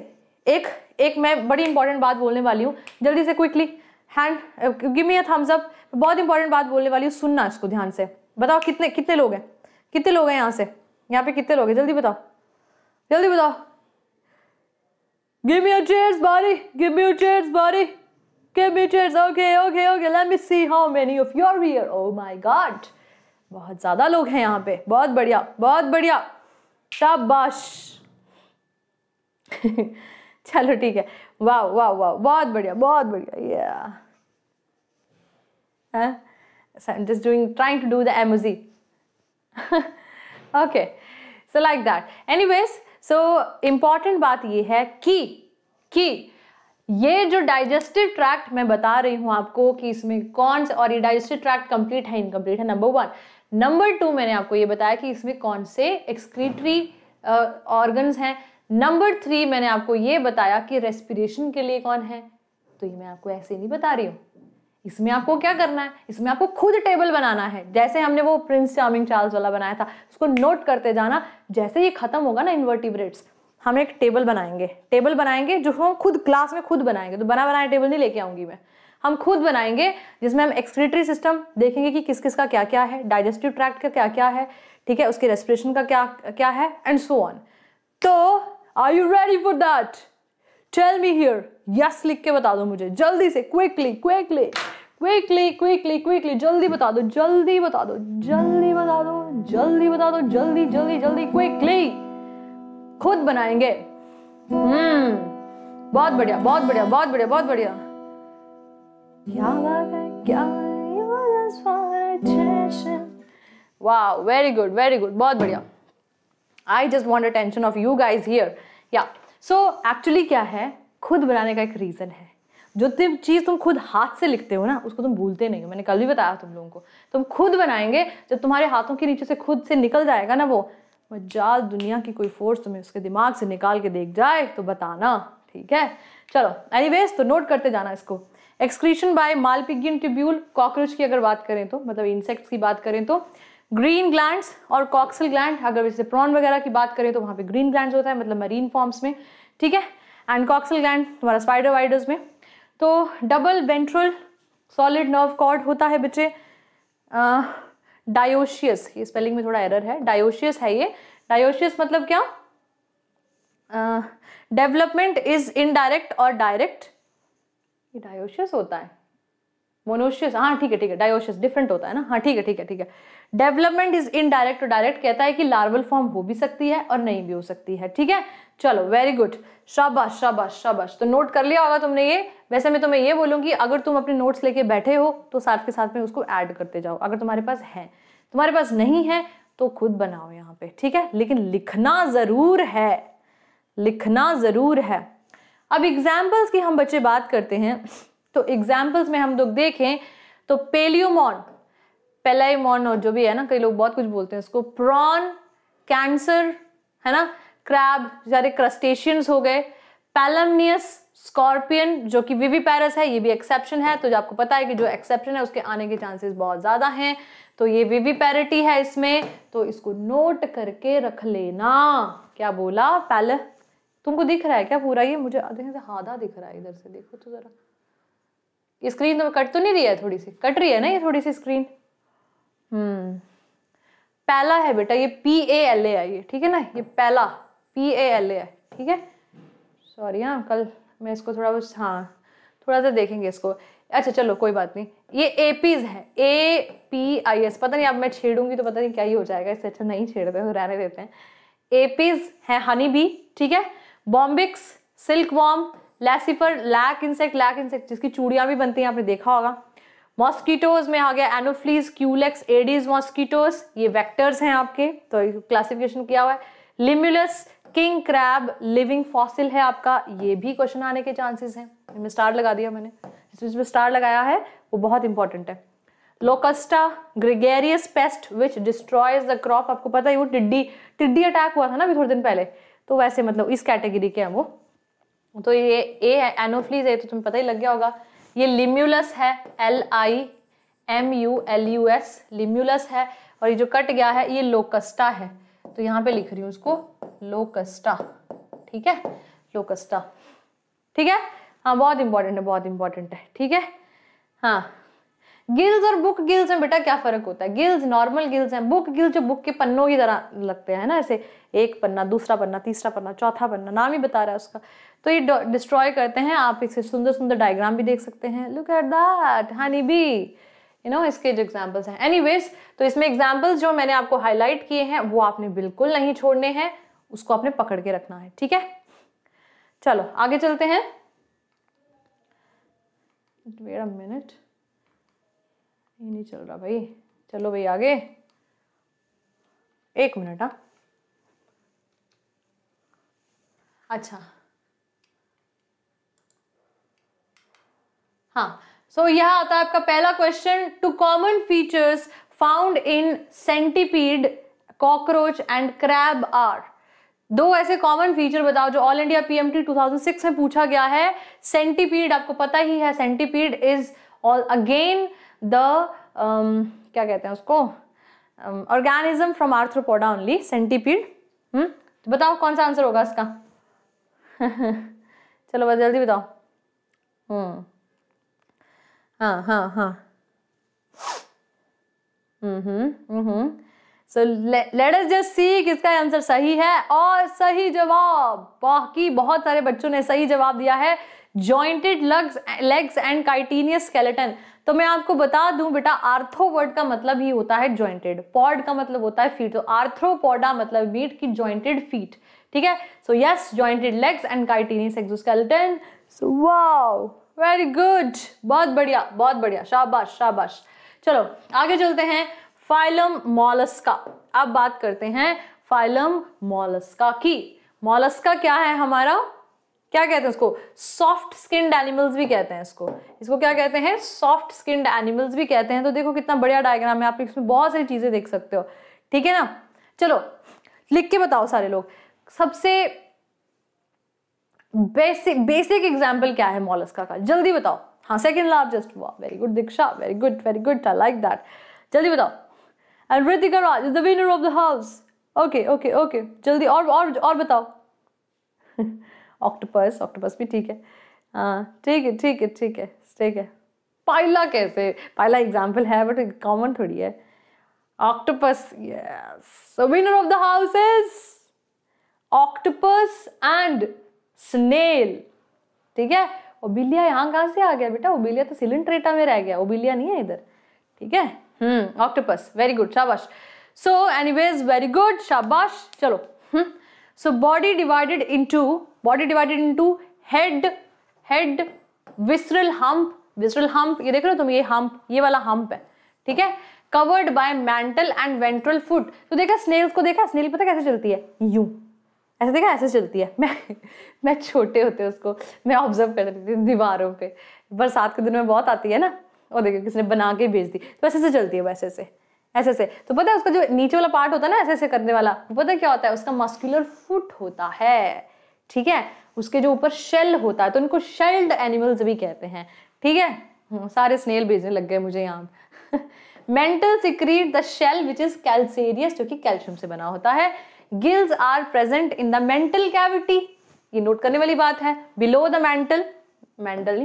एक मैं बड़ी इंपॉर्टेंट बात बोलने वाली हूँ, जल्दी से quickly hand give me a thumbs up, बहुत इंपॉर्टेंट बात बोलने वाली हूँ, सुनना इसको ध्यान से। बताओ कितने लोग हैं, कितने लोग हैं यहाँ से, यहाँ पे कितने लोग हैं, जल्दी बताओ, जल्दी बताओ। Give me your chairs, buddy. Give me your chairs, buddy. Give me chairs. Okay. Let me see how many of you are here. Oh my God. बहुत ज़्यादा लोग हैं यहाँ पे। बहुत बढ़िया, बहुत बढ़िया। शाबाश। चलो ठीक है। वाह वाह वाह, बहुत बढ़िया, बहुत बढ़िया। Yeah. So I'm just trying to do the emoji. Okay. So like that. Anyways. So important बात ये है कि ये जो डाइजेस्टिव ट्रैक्ट मैं बता रही हूँ आपको कि इसमें कौन से, और ये डाइजेस्टिव ट्रैक्ट कंप्लीट है इनकम्प्लीट है, नंबर वन। नंबर टू, मैंने आपको ये बताया कि इसमें कौन से एक्सक्रीटरी ऑर्गन्स हैं। नंबर थ्री, मैंने आपको ये बताया कि रेस्पिरेशन के लिए कौन है। तो ये मैं आपको ऐसे नहीं बता रही हूँ, इसमें आपको क्या करना है, इसमें आपको खुद टेबल बनाना है, जैसे हमने वो प्रिंस चार्मिंग चार्ल्स वाला बनाया था, उसको नोट करते जाना। जैसे ये खत्म होगा ना इनवर्टिब्रेट्स, हम एक टेबल बनाएंगे, जो हम खुद क्लास में खुद बनाएंगे, तो बना बनाया टेबल नहीं लेके आऊँगी मैं, हम खुद बनाएंगे, जिसमें हम एक्सक्रीटरी सिस्टम देखेंगे कि किस किस का क्या क्या है, डाइजेस्टिव ट्रैक्ट का क्या क्या है, ठीक है, उसके रेस्पिरेशन का क्या क्या है, एंड सो ऑन। तो are you ready for that? Tell me here, yes लिख के बता दो मुझे जल्दी से, क्विकली, जल्दी बता दो, क्विकली खुद बनाएंगे। बहुत बढ़िया। वाह, वेरी गुड, बहुत बढ़िया। I just want attention of you guys here. या सो एक्चुअली क्या है, खुद बनाने का एक रीज़न है, जो चीज़ तुम खुद हाथ से लिखते हो ना, उसको तुम भूलते नहीं हो। मैंने कल भी बताया तुम लोगों को, तुम खुद बनाएंगे, जब तुम्हारे हाथों के नीचे से खुद से निकल जाएगा ना वो मजाल, दुनिया की कोई फोर्स तुम्हें उसके दिमाग से निकाल के देख जाए तो बताना, ठीक है। चलो एनीवेज, तो नोट करते जाना इसको। Excretion by Malpighian tubule, cockroach की अगर बात करें तो, मतलब इंसेक्ट्स की बात करें तो, ग्रीन ग्लैंड्स और कॉक्सल ग्लैंड, अगर जैसे प्रॉन वगैरह की बात करें तो वहाँ पे ग्रीन ग्लैंड्स होता है, मतलब मरीन फॉर्म्स में, ठीक है, एंड कॉक्सल ग्लैंड तुम्हारा स्पाइडर वाइडर्स में। तो double ventral solid nerve cord होता है बच्चे, डायोशियस, ये स्पेलिंग में थोड़ा एरर है, डायोशियस है ये। डायोशियस मतलब क्या? डेवलपमेंट इज इनडायरेक्ट और डायरेक्ट, ये डायोशियस होता है। मोनोशियस, हाँ ठीक है, डायोशियस डिफरेंट होता है ना, हाँ ठीक है। डेवलपमेंट इज इनडायरेक्ट और डायरेक्ट कहता है कि लार्वल फॉर्म हो भी सकती है और नहीं भी हो सकती है, ठीक है। चलो वेरी गुड, शाबाश। तो नोट कर लिया होगा तुमने ये। वैसे मैं तुम्हें ये बोलूँगी, अगर तुम अपने नोट्स लेके बैठे हो तो साथ के साथ में उसको ऐड करते जाओ, अगर तुम्हारे पास है। तुम्हारे पास नहीं है तो खुद बनाओ यहाँ पे, ठीक है, लेकिन लिखना ज़रूर है। अब एग्जाम्पल्स की हम बच्चे बात करते हैं, तो एग्जाम्पल्स में हम लोग देखें तो पैलेमॉन और जो भी है ना, कई लोग बहुत कुछ बोलते हैं उसको, प्रॉन, कैंसर है ना, क्रैब, सारे क्रस्टेशियंस हो गए, पैलमनियस, स्कॉर्पियन जो कि विविपैरस है, ये भी एक्सेप्शन है। तो जो आपको पता है कि जो एक्सेप्शन है उसके आने के चांसेस बहुत ज़्यादा हैं, तो ये विविपैरिटी है इसमें, तो इसको नोट करके रख लेना। क्या बोला? पैल, तुमको दिख रहा है क्या पूरा ये? मुझे आधा दिख रहा है, इधर से देखो तो ज़रा। स्क्रीन तो कट तो नहीं रही है? थोड़ी सी कट रही है ना ये, थोड़ी सी स्क्रीन। पैला है बेटा ये, PALA है ये, ठीक है ना, ये पैला PALA है, ठीक है। सॉरी हाँ, कल मैं इसको थोड़ा बस, हाँ थोड़ा सा देखेंगे इसको। अच्छा चलो कोई बात नहीं। ये एपीज है, APIS, पता नहीं अब मैं छेड़ूंगी तो पता नहीं क्या ही हो जाएगा, इससे अच्छा नहीं छेड़ते तो रहने देते हैं। एपीज है हनी बी, ठीक है, Bombyx, silkworm, Laccifer, lac insect जिसकी चूड़ियाँ भी बनती हैं, आपने देखा होगा। मॉस्किटोज में आ गया एनोफ्लीज, क्यूलेक्स, एडीज मॉस्किटोज, ये वेक्टर्स हैं आपके, तो क्लासिफिकेशन किया हुआ है। लिम्युलस, किंग क्रैब, लिविंग फॉसिल है आपका, ये भी क्वेश्चन आने के चांसेस हैं। इसमें स्टार लगा दिया मैंने, जिसमें स्टार लगाया है वो बहुत इंपॉर्टेंट है। लोकस्टा, gregarious pest which destroys the crop, आपको पता है वो टिड्डी अटैक हुआ था ना अभी थोड़े दिन पहले, तो वैसे मतलब इस कैटेगरी के हैं वो। तो ये एनोफ्लीज है, तो तुम्हें पता ही लग गया होगा। ये लिम्यूलस है, LIMULUS, लिम्यूलस है, और ये जो कट गया है ये लोकस्टा है, तो यहाँ पे लिख रही हूँ उसको लोकस्टा, ठीक है, लोकस्टा, ठीक है, हाँ बहुत इंपॉर्टेंट है, ठीक है। हाँ, गिल्स और बुक गिल्स में बेटा क्या फर्क होता है? गिल्स नॉर्मल गिल्स हैं, बुक गिल्स जो बुक के पन्नों की तरह लगते हैं ना, ऐसे एक पन्ना, दूसरा पन्ना, तीसरा पन्ना, चौथा पन्ना, नाम ही बता रहा है उसका। तो ये डिस्ट्रॉय करते हैं। आप इससे सुंदर डायग्राम भी देख सकते हैं, look at that honey bee, you know, इसके जो एग्जाम्पल्स हैं। एनीवेज, तो इसमें एग्जाम्पल्स जो मैंने आपको हाईलाइट किए हैं वो आपने बिल्कुल नहीं छोड़ने हैं, उसको आपने पकड़ के रखना है, ठीक है। चलो आगे चलते हैं। वेट अ मिनट, ये नहीं चल रहा भाई, चलो भाई आगे, एक मिनट। हाँ अच्छा, हाँ, सो यह आता है आपका पहला question, two common features found in centipede, cockroach and crab are. दो ऐसे कॉमन फीचर बताओ जो ऑल इंडिया PMT 2006 में पूछा गया है। सेंटीपीड आपको पता ही है, सेंटीपीड इज अगेन द क्या कहते हैं उसको, organism from arthropoda only, centipede. तो बताओ कौन सा आंसर होगा इसका? चलो बस जल्दी बताओ। So let us just see किसका आंसर सही है। और सही जवाब, बाकी बहुत सारे बच्चों ने सही जवाब दिया है jointed legs and chitinous skeleton. तो मैं आपको बता दूं बेटा, आर्थो वर्ड का मतलब ही होता है जॉइंटेड, पॉड का मतलब होता है फीट, तो आर्थ्रोपोडा मतलब बीट की जॉइंटेड फीट, ठीक है। So yes, jointed legs and chitinous exoskeleton. So wow, very good, बहुत बढ़िया, बहुत बढ़िया, शाबाश शाबाश। चलो आगे चलते हैं फाइलम मोलस्का। अब बात करते हैं फाइलम मोलस्का की। मोलस्का क्या है हमारा, क्या कहते हैं इसको, सॉफ्ट स्किन्ड एनिमल्स भी कहते हैं इसको, इसको क्या कहते हैं, सॉफ्ट स्किन्ड एनिमल्स भी कहते हैं। तो देखो कितना बढ़िया डायग्राम है, आप इसमें बहुत सारी चीजें देख सकते हो, ठीक है ना। चलो लिख के बताओ सारे लोग, सबसे बेसिक एग्जाम्पल क्या है मोलस्का का, जल्दी बताओ। हाँ, सेकेंड लार्जेस्ट, वाह very good Diksha, very good, I like that. जल्दी बताओ। And Ritika Raj is the winner of the house. Okay, okay, okay. जल्दी और बताओ। ऑक्टोपस, ऑक्टोपस भी ठीक है, हाँ ठीक है ठीक है ठीक है ठीक है। पाइला कैसे, पाइला एग्जाम्पल है बट कॉमन थोड़ी है। Octopus, yes. So winner of the house is octopus and snail, ठीक है। ओबिलिया यहाँ कहाँ से आ गया बेटा, ओबिलिया तो सिलेंट्रेटा में रह गया, ओबिलिया नहीं है इधर, ठीक है। ऑक्टोपस, वेरी गुड, शाबाश। सो एनीवेज, वेरी गुड, शाबाश। चलो, so body divided into head, visceral hump, ये देख रहे हो तुम, ये हम्प, ये वाला हम्प है, ठीक है। Covered by mantle and ventral foot. तो देखा स्नेल्स को, देखा स्नेल पता कैसे चलती है, यूं ऐसे, देखा ऐसे चलती है। मैं छोटे होते उसको मैं ऑब्जर्व कर देती थी दीवारों पे, बरसात के दिनों में बहुत आती है ना। और देखो किसने बना के भेज दी, तो ऐसे से चलती है, वैसे से ऐसे से। तो पता है उसका जो नीचे वाला पार्ट होता है ना, ऐसे से करने वाला, वो पता क्या होता है, उसका मस्कुलर फुट होता है, ठीक है। उसके जो ऊपर शेल होता है, तो इनको शेल्ड एनिमल्स भी कहते हैं, ठीक है। सारे स्नेल भेजने लग गए मुझे यहाँ। Mantle secrete the shell which is calcareous, जो कि कैल्शियम से बना होता है। Gills are present in the mantle cavity, ये नोट करने वाली बात है, बिलो द मेंटल,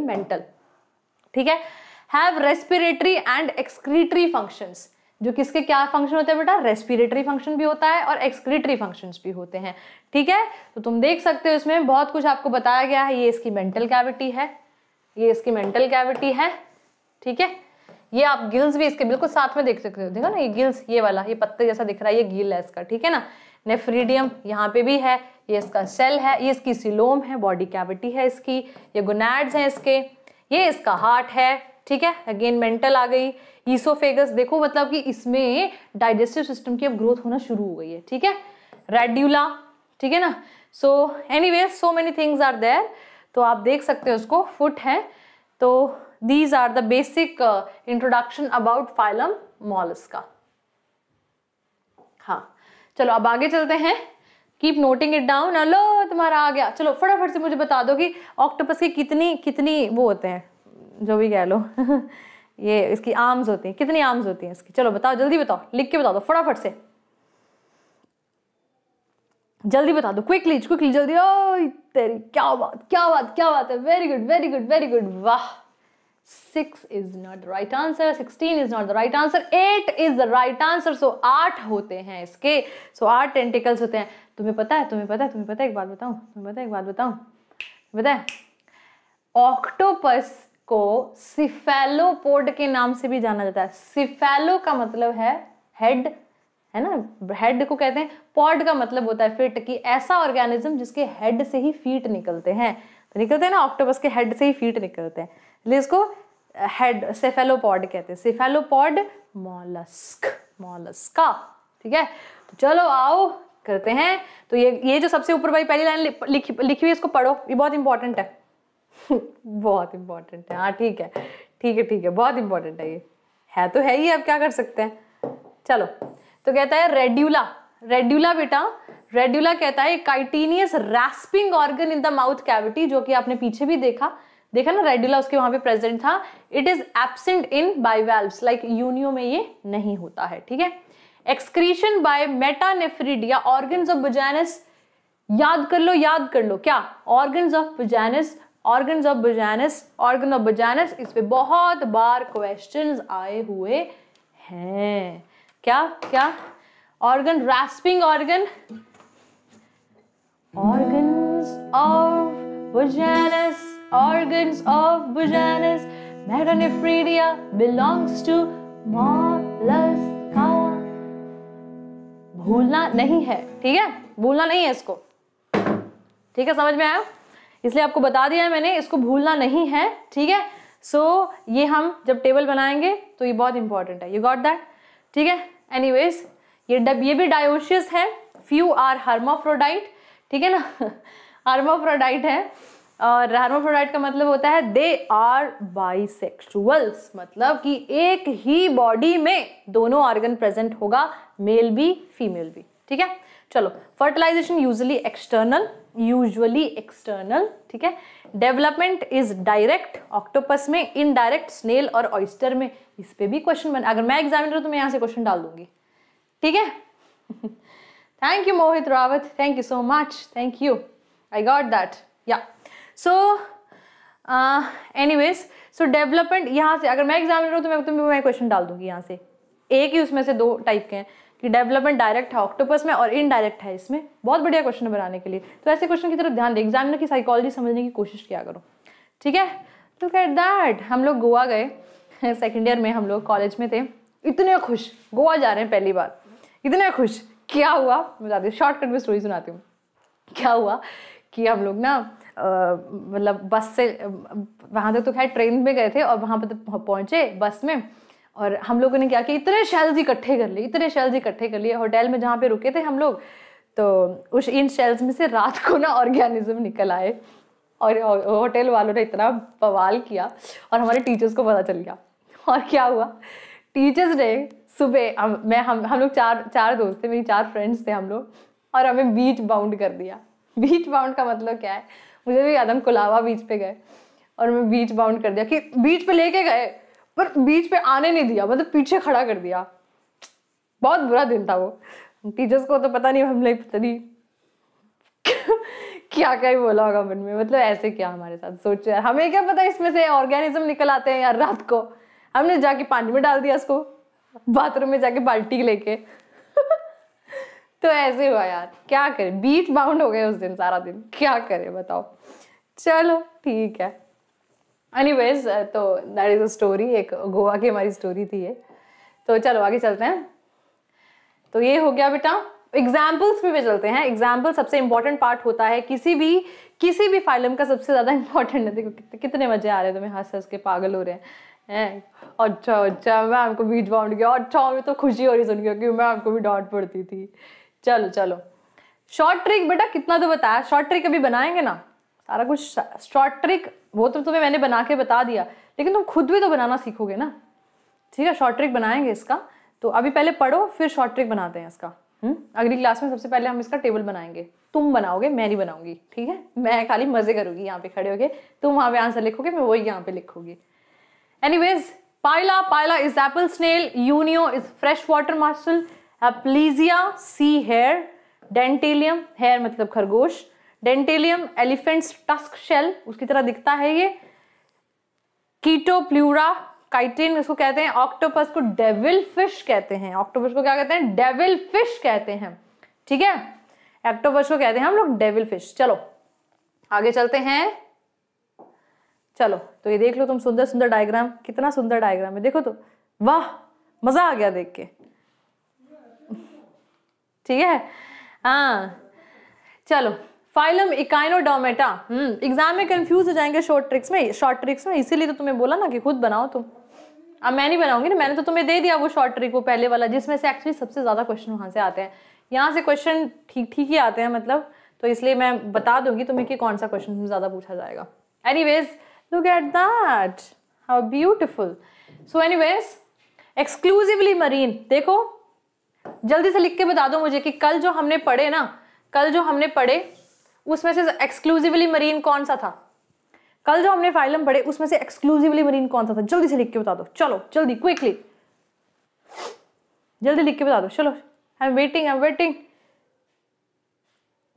मेंटल, ठीक है। Have respiratory and excretory functions, जो किसके क्या फंक्शन होते हैं बेटा, रेस्पिरेटरी फंक्शन भी होता है और एक्सक्रीटरी फंक्शंस भी होते हैं, ठीक है। तो तुम देख सकते हो इसमें बहुत कुछ आपको बताया गया है। ये इसकी मेंटल कैविटी है, ये इसकी मेंटल कैविटी है, ठीक है। ये आप गिल्स भी इसके बिल्कुल साथ में देख सकते हो, देखो ना ये गिल्स, ये वाला, ये पत्ते जैसा दिख रहा है, ये गिल है इसका, ठीक है ना। नेफ्रीडियम यहाँ पे भी है, ये इसका सेल है, ये इसकी सिलोम है, बॉडी कैविटी है इसकी, ये गोनाड्स हैं इसके, ये इसका हार्ट है, ठीक है। अगेन मेंटल आ गई। ईसोफेगस, देखो मतलब कि इसमें डाइजेस्टिव सिस्टम की अब ग्रोथ होना शुरू हो गई है, ठीक है। रेड्यूला, ठीक है ना। So anyways, so many things are there, तो आप देख सकते हो उसको, फुट है। तो these are the basic introduction about phylum Mollusca. हाँ चलो अब आगे चलते हैं, keep noting it down. Hello तुम्हारा आ गया। चलो फटाफट से मुझे बता दो कि ऑक्टोपस के कितनी वो होते हैं, जो भी कह लो, ये इसकी आर्म्स होती हैं, कितनी आर्म्स होती हैं इसकी, चलो बताओ, जल्दी बताओ, लिख के बता दो फटाफट से, जल्दी बता दो, क्विकली क्विकली, जल्दी। ओ तेरी, क्या बात क्या बात क्या बात है, very good very good very good, वाह। 6 is not the right answer, 16 is not the right answer, 8 is the right answer. So 8 होते हैं इसके, सो 8 टेंटिकल्स होते हैं। तुम्हें पता है एक बात बताऊं, ऑक्टोपस को सिफेलोपोड के नाम से भी जाना जाता है। सिफेलो का मतलब है हेड, है ना, हेड को कहते हैं। पॉड का मतलब होता है फीट, की ऐसा ऑर्गेनिज्म जिसके हेड से ही फीट निकलते हैं, तो निकलते हैं ना, ऑक्टोपस के हेड से ही फीट निकलते हैं, इसलिए इसको हेड सिफेलोपॉड कहते हैं। सिफेलोपॉड मोलस्का, ठीक है। तो चलो आओ करते हैं, तो ये जो सबसे ऊपर वाली पहली लाइन लिखी हुई, इसको पढ़ो, ये बहुत इंपॉर्टेंट है। बहुत इंपॉर्टेंट है, हाँ ठीक है ठीक है ठीक है, बहुत इंपॉर्टेंट है, ये है तो है ही, आप क्या कर सकते हैं। चलो तो कहता है रेड्यूला बेटा, रेड्यूला कहता है chitinous rasping organ in the mouth cavity, जो कि आपने पीछे भी देखा ना, रेड्यूला उसके वहां पे प्रेजेंट था। It is absent in bivalves, like Unio में ये नहीं होता है, ठीक है। Excretion by metanephridia organs of Bojanus, याद कर लो, याद कर लो क्या, organs of Bojanus, organs of Bojanus, organ of Bojanus, इस पे बहुत बार क्वेश्चंस आए हुए हैं। क्या क्या organ, rasping organ, organs of Bojanus, organs of Bojanus, metanephridia belongs to Mollusca. भूलना नहीं है, ठीक है, भूलना नहीं है इसको, ठीक है, समझ में आया, इसलिए आपको बता दिया है मैंने, इसको भूलना नहीं है, ठीक है। सो ये हम जब टेबल बनाएंगे तो ये बहुत इंपॉर्टेंट है, यू गॉट दैट, ठीक है। एनीवेज ये भी डायोशियस है, फ्यू आर हर्माफ्रोडाइट, ठीक है ना, हर्माफ्रोडाइट है, और हर्माफ्रोडाइट का मतलब होता है दे आर बाइसेक्सुअल्स, मतलब कि एक ही बॉडी में दोनों ऑर्गन प्रेजेंट होगा, मेल भी फीमेल भी, ठीक है। चलो, फर्टिलाइजेशन यूजुअली एक्सटर्नल, ठीक है। डेवलपमेंट इज डायरेक्ट, ऑक्टोपस में, इनडायरेक्ट स्नेल और ऑयस्टर में। इस पे भी क्वेश्चन बना, अगर मैं एग्जामिनर हूं तो मैं यहाँ से क्वेश्चन डाल दूंगी, ठीक है। Thank you Mohit Rawat, thank you so much, thank you, I got that, या। सो एनीवेज, सो डेवलपमेंट, यहाँ से अगर मैं एग्जामिनर हूँ तो मैं तुम्हें क्वेश्चन डाल दूंगी यहाँ से, एक ही उसमें से दो टाइप के हैं कि डेवलपमेंट डायरेक्ट है ऑक्टोपस में और इनडायरेक्ट है इसमें। बहुत बढ़िया क्वेश्चन बनाने के लिए, तो ऐसे क्वेश्चन की तरफ ध्यान दें, एग्जामिनर की साइकोलॉजी समझने की कोशिश किया करो, ठीक है। लुक एट दैट, हम लोग गोवा गए सेकेंड ईयर में, हम लोग कॉलेज में थे, इतने खुश, गोवा जा रहे हैं पहली बार, इतने खुश। क्या हुआ मैं बताती हूँ, शॉर्टकट में स्टोरी सुनाती हूँ। क्या हुआ कि हम लोग ना मतलब बस से वहाँ तक तो खैर ट्रेन में गए थे और वहाँ पर पहुँचे बस में, और हम लोगों ने क्या किया, इतने शेल्स इकट्ठे कर लिए होटल में जहाँ पे रुके थे हम लोग, तो उस इन शेल्स में से रात को ना ऑर्गेनिज्म निकल आए, और होटल वालों ने इतना बवाल किया और हमारे टीचर्स को पता चल गया। और क्या हुआ, टीचर्स ने सुबह हम लोग चार दोस्त थे, मेरी चार फ्रेंड्स थे हम लोग, और हमें बीच बाउंड कर दिया। बीच बाउंड का मतलब क्या है मुझे भी याद, हम कोलावा बीच पे गए और हमें बीच बाउंड कर दिया, कि बीच पे लेके गए पर बीच पे आने नहीं दिया, मतलब पीछे खड़ा कर दिया। बहुत बुरा दिन था वो, टीचर्स को तो पता नहीं, हमने पता नहीं क्या कहीं बोला होगा मन में, मतलब ऐसे क्या हमारे साथ, सोचो यार, हमें क्या पता इसमें से ऑर्गेनिज्म निकल आते हैं यार रात को। हमने जाके पानी में डाल दिया उसको, बाथरूम में जाके बाल्टी लेके तो ऐसे हुआ यार, क्या करें, बीच बाउंड हो गए उस दिन, सारा दिन क्या करें बताओ। चलो ठीक है, एनीवेज, तो दैट इज अ स्टोरी, एक गोवा की हमारी स्टोरी थी ये। तो चलो आगे चलते हैं, तो ये हो गया बेटा, एग्जाम्पल्स पे चलते हैं। एग्जाम्पल सबसे इंपॉर्टेंट पार्ट होता है किसी भी फाइलम का, सबसे ज़्यादा इंपॉर्टेंट है। देखो कितने मजे आ रहे हैं तुम्हें, हंस के पागल हो रहे हैं। अच्छा मैम को बीच बाउंड किया, अच्छा हमें तो खुशी हो रही सुन के, क्योंकि मैम को भी डांट पड़ती थी। चलो शॉर्ट ट्रिक बेटा, कितना तो बताया, शॉर्ट ट्रिक अभी बनाएंगे ना सारा कुछ, शॉर्ट ट्रिक वो तो तुम्हें मैंने बना के बता दिया, लेकिन तुम खुद भी तो बनाना सीखोगे ना, ठीक है। शॉर्ट ट्रिक बनाएंगे इसका, तो अभी पहले पढ़ो फिर शॉर्ट ट्रिक बनाते हैं इसका। अगली क्लास में सबसे पहले हम इसका टेबल बनाएंगे, तुम बनाओगे, मैं नहीं बनाऊंगी, ठीक है। मैं खाली मजे करूंगी, यहाँ पे खड़े होके तुम वहाँ पे आंसर लिखोगे, मैं वही यहाँ पे लिखूंगी। Anyways, pila is apple snail, Unio is fresh water mussel, aplysia sea hare, Dentalium, hare मतलब खरगोश, डेंटेलियम एलिफेंट्स टस्क शेल, उसकी तरह दिखता है ये, कीटो प्लूरा काइटिन इसको कहते हैं, ऑक्टोपस को डेविल फिश कहते हैं, ऑक्टोपस को क्या कहते हैं, डेविल फिश कहते हैं, ठीक है, ऑक्टोपस को कहते हैं हम लोग डेविल फिश। चलो आगे चलते हैं। चलो तो ये देख लो तुम, सुंदर सुंदर डायग्राम, कितना सुंदर डायग्राम है, देखो तो, वाह मजा आ गया देख के, ठीक है। हाँ चलो, फाइलम इकाइनोडर्मेटा, एग्जाम में कंफ्यूज हो जाएंगे शॉर्ट ट्रिक्स में, इसीलिए तो तुम्हें बोला ना कि खुद बनाओ तुम। अब मैं नहीं बनाऊंगी ना, मैंने तो तुम्हें दे दिया वो शॉर्ट ट्रिक, वो पहले वाला जिसमें से एक्चुअली सबसे ज्यादा क्वेश्चन वहां से आते हैं, यहाँ से क्वेश्चन ठीक ही आते हैं मतलब, तो इसलिए मैं बता दूंगी तुम्हें कि कौन सा क्वेश्चन ज्यादा पूछा जाएगा। Anyways look at that, how beautiful. So anyways, exclusively marine, देखो जल्दी से लिख के बता दो मुझे कि कल जो हमने पढ़े उसमें से एक्सक्लूसिवली मरीन कौन सा था, कल जो हमने फाइलम पढ़े उसमें से एक्सक्लूसिवली मरीन कौन सा था, जल्दी से लिख के बता दो, चलो जल्दी क्विकली जल्दी लिख के बता दो, चलो I am waiting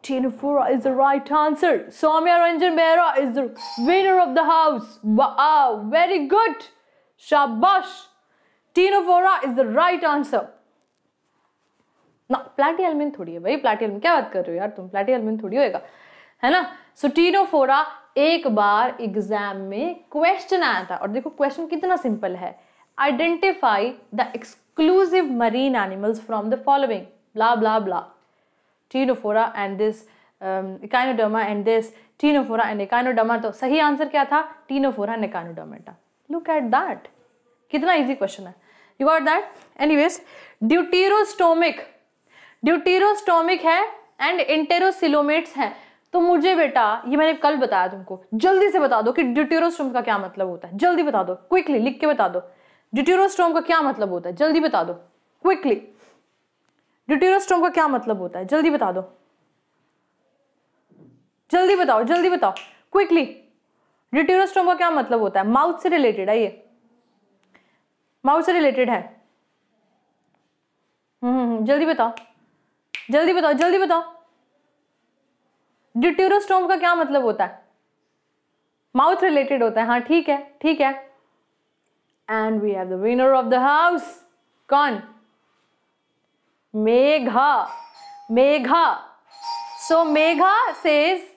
Tinafura is the right answer. Soumya Ranjan Behera is the winner of the house. Wow, very good. Shabash. Tinafura is the right answer. ना प्लैटी एल्मिन थोड़ी है भाई, प्लैटी एल्मिन क्या बात कर रहे हो यार तुम, प्लैटी एल्मिन थोड़ी होएगा, है ना। सो टीनोफोरा एक बार एग्जाम में क्वेश्चन आया था और देखो क्वेश्चन कितना सिंपल है। Identify the exclusive marine animals from the following blah blah blah Ctenophora and this इकाइनोडर्मा and this Ctenophora and इकाइनोडर्मा। तो सही आंसर क्या था? Ctenophora and Echinodermata. Look at that, कितना ईजी क्वेश्चन है। You got that? Anyways, deuterostomic, deuterostomic है and इंटेरोसिलोमेट्स हैं। तो मुझे बेटा ये मैंने कल बताया तुमको, जल्दी से बता दो कि ड्यूटीरोस्टोम का क्या मतलब होता है, जल्दी बता दो, क्विकली लिख के बता दो ड्यूटीरोस्टोम का क्या मतलब होता है, जल्दी बता दो क्विकली। ड्यूटीरोस्टोम का क्या मतलब होता है, जल्दी बता दो, जल्दी बताओ, जल्दी बताओ क्विकली। ड्यूटीरोस्टोम का क्या मतलब होता है? माउथ से रिलेटेड है ये, माउथ से रिलेटेड है। जल्दी बताओ, जल्दी बताओ, जल्दी बताओ ड्यूटीरोस्टोम का क्या मतलब होता है? माउथ रिलेटेड होता है। हाँ ठीक है, ठीक है। And we have the winner of the house. कौन? मेघा। मेघा। सो मेघा सेज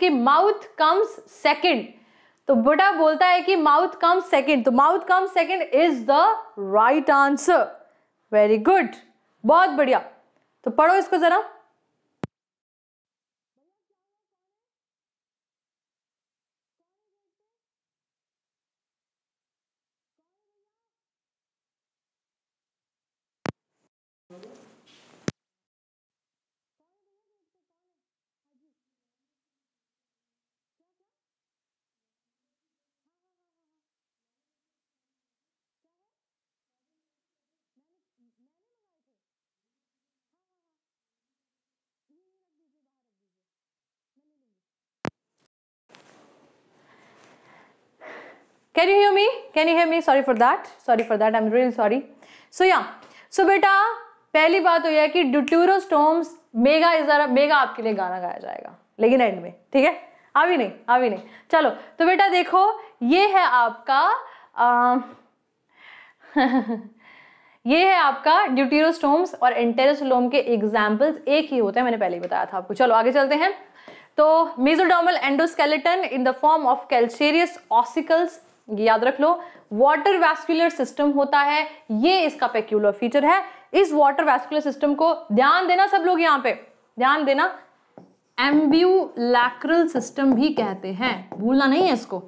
कि माउथ कम्स सेकंड। तो बेटा बोलता है कि माउथ कम्स सेकंड, तो mouth comes second is the right answer. Very good, बहुत बढ़िया। तो पढ़ो इसको जरा। Can you hear me? Can you hear me? Sorry for that. Sorry for that. I'm really sorry. So yeah. So बेटा पहली बात हो गया कि deuterostomes Megha is our Megha आपके लिए गाना गाया जाएगा लेकिन एंड में, ठीक है? अभी नहीं, अभी नहीं। चलो तो बेटा देखो ये है आपका ये है आपका ड्यूटीरोस्टोम्स और एंटेरोसिलोम के एग्जाम्पल्स एक ही होते हैं, मैंने पहले ही बताया था आपको। चलो आगे चलते हैं। तो mesodermal endoskeleton in the form of calcareous ossicles, याद रख लो। वाटर वैस्कुलर सिस्टम होता है, ये इसका पेक्यूलर फीचर है। इस वाटर वैस्कुलर सिस्टम को ध्यान देना सब लोग, यहाँ पे ध्यान देना, एम्ब्यूलैक्रल सिस्टम भी कहते हैं, भूलना नहीं है इसको,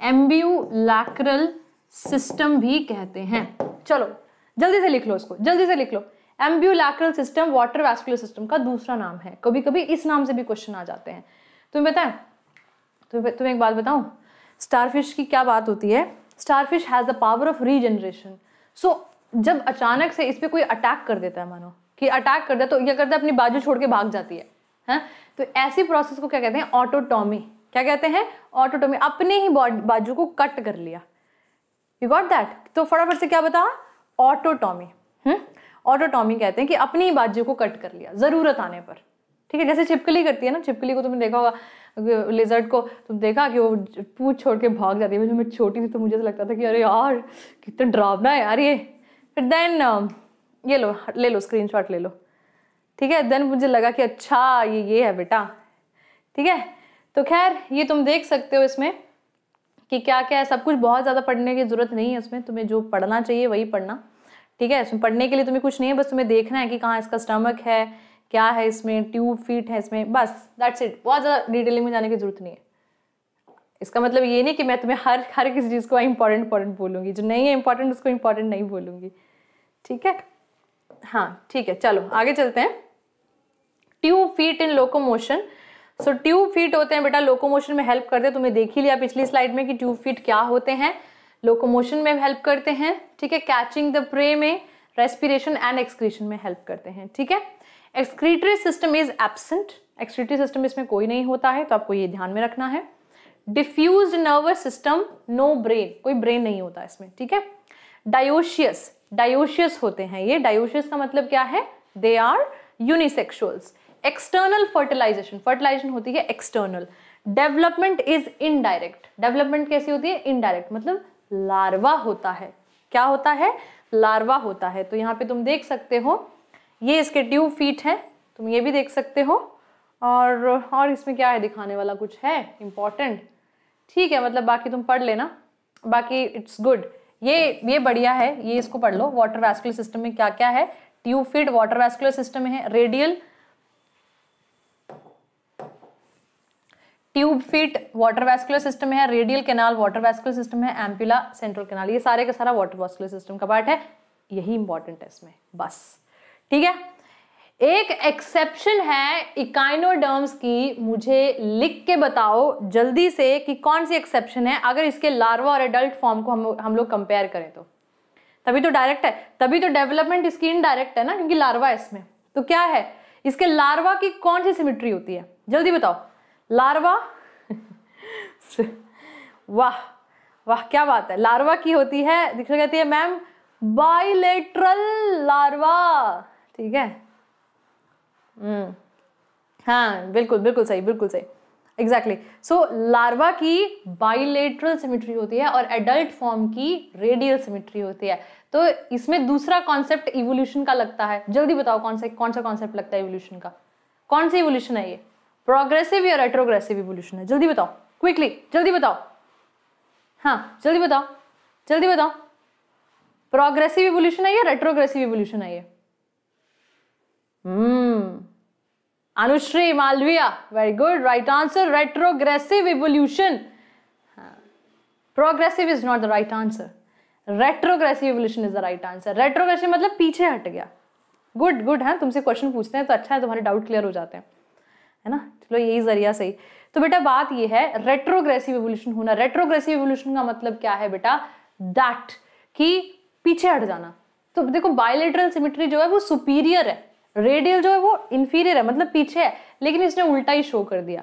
एम्ब्यूलैक्रल सिस्टम भी कहते हैं। चलो जल्दी से लिख लो इसको, जल्दी से लिख लो। Ambulacral system water vascular system का दूसरा नाम है, कभी कभी इस नाम से भी क्वेश्चन आ जाते हैं। तुम्हें बताएं, तुम्हें एक बात बताऊं, स्टारफिश की क्या बात होती है, starfish has the power of regeneration. So जब अचानक से इस पर कोई अटैक कर देता है, मानो कि अटैक कर दे, तो यह करता है अपनी बाजू छोड़ के भाग जाती है, हैं? तो ऐसी प्रोसेस को क्या कहते हैं? ऑटोटॉमी। क्या कहते हैं? ऑटोटॉमी। अपने ही बाजू को कट कर लिया। You got that? तो फटाफट से क्या बता? ऑटोटॉमी। ऑटोटॉमी कहते हैं कि अपनी ही बाजू को कट कर लिया ज़रूरत आने पर, ठीक है? जैसे छिपकली करती है ना, छिपकली को तुमने देखा होगा, लेजर्ड को तुम देखा कि वो पूछ छोड़ के भाग जाती है। जब मैं छोटी थी तो मुझे लगता था कि अरे यार कितना डरावना है यार ये। फिर देन ये लो, ले लो स्क्रीनशॉट ले लो, ठीक है? देन मुझे लगा कि अच्छा ये है बेटा, ठीक है? तो खैर ये तुम देख सकते हो इसमें कि क्या क्या है, सब कुछ बहुत ज़्यादा पढ़ने की ज़रूरत नहीं है इसमें, तुम्हें जो पढ़ना चाहिए वही पढ़ना, ठीक है? इसमें पढ़ने के लिए तुम्हें कुछ नहीं है, बस तुम्हें देखना है कि कहाँ इसका स्टमक है, क्या है इसमें, ट्यूब फीट है इसमें, बस दैट्स इट। बहुत ज़्यादा डिटेलिंग में जाने की जरूरत नहीं है। इसका मतलब ये नहीं कि मैं तुम्हें हर किसी चीज़ को इंपॉर्टेंट बोलूँगी, जो नहीं है इंपॉर्टेंट उसको इंपॉर्टेंट नहीं बोलूँगी, ठीक है? हाँ ठीक है, चलो आगे चलते हैं। Tube feet in locomotion. So tube feet होते हैं बेटा लोकोमोशन में हेल्प करते हैं, तुम्हें देख ही लिया पिछली स्लाइड में कि ट्यूब फीट क्या होते हैं, लोकोमोशन में हेल्प करते हैं, ठीक है? कैचिंग द प्रे में, रेस्पिरेशन एंड एक्सक्रीशन में हेल्प करते हैं, ठीक है? Excretory system is absent, excretory system इसमें कोई नहीं होता है, तो आपको ये ध्यान में रखना है। Diffuse nervous system, no brain, कोई ब्रेन नहीं होता इसमें, ठीक है? डायोशियस, डायोशियस होते हैं ये। डायोशियस का मतलब क्या है? They are unisexuals. External fertilisation, fertilisation होती है external. Development is indirect, development कैसी होती है? इनडायरेक्ट, मतलब लार्वा होता है। क्या होता है? लार्वा होता है। तो यहाँ पे तुम देख सकते हो ये इसके ट्यूब फीट हैं, तुम ये भी देख सकते हो, और इसमें क्या है दिखाने वाला? कुछ है इम्पॉर्टेंट? ठीक है, मतलब बाकी तुम पढ़ लेना, बाकी इट्स गुड। ये बढ़िया है, ये इसको पढ़ लो। वाटर वैस्कुलर सिस्टम में क्या क्या है? Tube feet water vascular system में है। Radial tube feet water vascular system है, radial canal water vascular system है, एम्पुला सेंट्रल कैनाल, ये सारे का सारा वाटर वैस्कुलर सिस्टम का पार्ट है। यही इंपॉर्टेंट है इसमें, बस ठीक है। एक एक्सेप्शन है इकाइनोडर्म्स की, मुझे लिख के बताओ जल्दी से कि कौन सी एक्सेप्शन है, अगर इसके लार्वा और एडल्ट फॉर्म को हम लोग कंपेयर करें तो। तभी तो डायरेक्ट है, तभी तो डेवलपमेंट इसकी इनडायरेक्ट है ना, क्योंकि लार्वा इसमें। तो क्या है इसके लार्वा की कौन सी सिमिट्री होती है? जल्दी बताओ। लार्वा वाह वाह क्या बात है, लार्वा की होती है, दिख रही कहती है मैम बाइलेटरल लार्वा, ठीक है। हाँ बिल्कुल, बिल्कुल सही, बिल्कुल सही, एग्जैक्टली। सो लार्वा की बाइलेटरल सिमिट्री होती है और एडल्ट फॉर्म की रेडियल सिमिट्री होती है। तो इसमें दूसरा कॉन्सेप्ट इवोल्यूशन का लगता है, जल्दी बताओ कौन सा कॉन्सेप्ट लगता है इवोल्यूशन का? कौन सा इवोल्यूशन है ये? प्रोग्रेसिव या रेट्रोग्रेसिव इवोल्यूशन है? जल्दी बताओ, क्विकली जल्दी बताओ, हाँ जल्दी बताओ, जल्दी बताओ। प्रोग्रेसिव इवोल्यूशन है या रेट्रोग्रेसिव इवोल्यूशन है ये? Anushri Malviya, very good, right answer, retrogressive evolution. Progressive is not the right answer, retrogressive evolution is the right answer. Retrogressive मतलब पीछे हट गया। गुड गुड, हाँ तुमसे क्वेश्चन पूछते हैं तो अच्छा है, तुम्हारे डाउट क्लियर हो जाते हैं, है ना। चलो यही जरिया सही। तो बेटा बात ये है रेट्रोग्रेसिव इवोल्यूशन होना। रेट्रोग्रेसिव इवोल्यूशन का मतलब क्या है बेटा? दैट कि पीछे हट जाना। तो देखो बायलैटरल सिमेट्री जो है वो सुपीरियर है, रेडियल जो है वो इंफीरियर है, मतलब पीछे है, लेकिन इसने उल्टा ही शो कर दिया,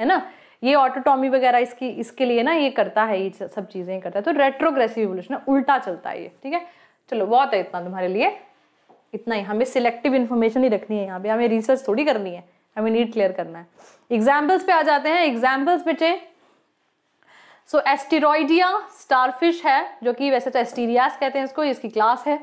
है ना। ये ऑटोटॉमी वगैरह इसके लिए ना ये करता है, ये सब चीजें करता है। तो रेट्रोग्रेसिव इवोल्यूशन है, उल्टा चलता है ये, ठीक है। चलो बहुत है इतना तुम्हारे लिए, इतना ही। हमें सिलेक्टिव इन्फॉर्मेशन ही रखनी है यहाँ पे, हमें रिसर्च थोड़ी करनी है, हमें नीट क्लियर करना है। एग्जाम्पल्स पे आ जाते हैं। एग्जाम्पल्स बेटे, सो एस्टेरॉइडिया स्टारफिश है, जो कि वैसे तो एस्टीरियास कहते हैं इसको, इसकी क्लास है।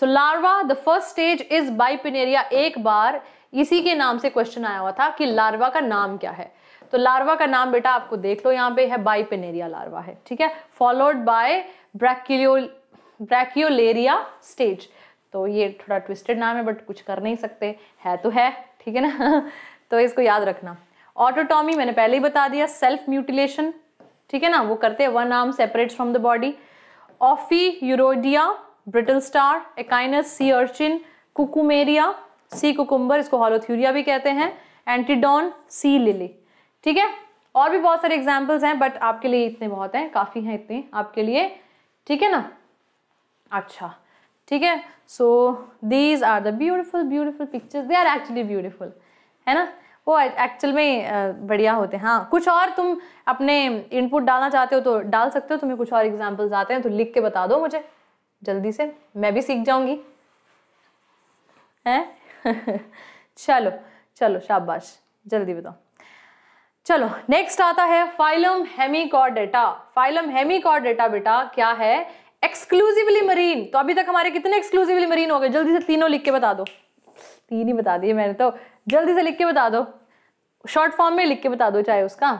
So larva the first stage is bipinnaria. एक बार इसी के नाम से क्वेश्चन आया हुआ था कि लार्वा का नाम क्या है। तो लार्वा का नाम बेटा आपको देख लो यहाँ पे है, बाइपिनेरिया लार्वा है, ठीक है। Followed by brachiolaria stage. तो ये थोड़ा ट्विस्टेड नाम है बट कुछ कर नहीं सकते, है तो है, ठीक है ना। तो इसको याद रखना। ऑटोटॉमी मैंने पहले ही बता दिया, सेल्फ म्यूटिलेशन, ठीक है ना, वो करते हैं, one arm separates from the body. Ophiuroidea, brittle star, Echinus, sea urchin, Cucumaria, sea cucumber, इसको हॉलोथ्यूरिया भी कहते हैं, एंटीडॉन, सी लिली, ठीक है। और भी बहुत सारे एग्जाम्पल्स हैं बट आपके लिए इतने बहुत हैं, काफ़ी हैं इतने आपके लिए, ठीक है ना। अच्छा ठीक है, so these are the beautiful beautiful pictures, they are actually beautiful, है ना, वो एक्चुअल में बढ़िया होते हैं। हाँ कुछ और तुम अपने इनपुट डालना चाहते हो तो डाल सकते हो, तुम्हें कुछ और एग्जाम्पल्स आते हैं तो लिख के बता दो मुझे जल्दी से, मैं भी सीख जाऊंगी, हैं। चलो चलो शाबाश, जल्दी बताओ। चलो नेक्स्ट आता है फाइलम हेमिकॉर्डेटा। फाइलम हेमिकॉर्डेटा बेटा क्या है? Exclusively marine. तो अभी तक हमारे कितने एक्सक्लूसिवली मरीन हो गए? जल्दी से तीनों लिख के बता दो। तीन ही बता दिए मैंने तो, जल्दी से लिख के बता दो, शॉर्ट फॉर्म में लिख के बता दो चाहे उसका।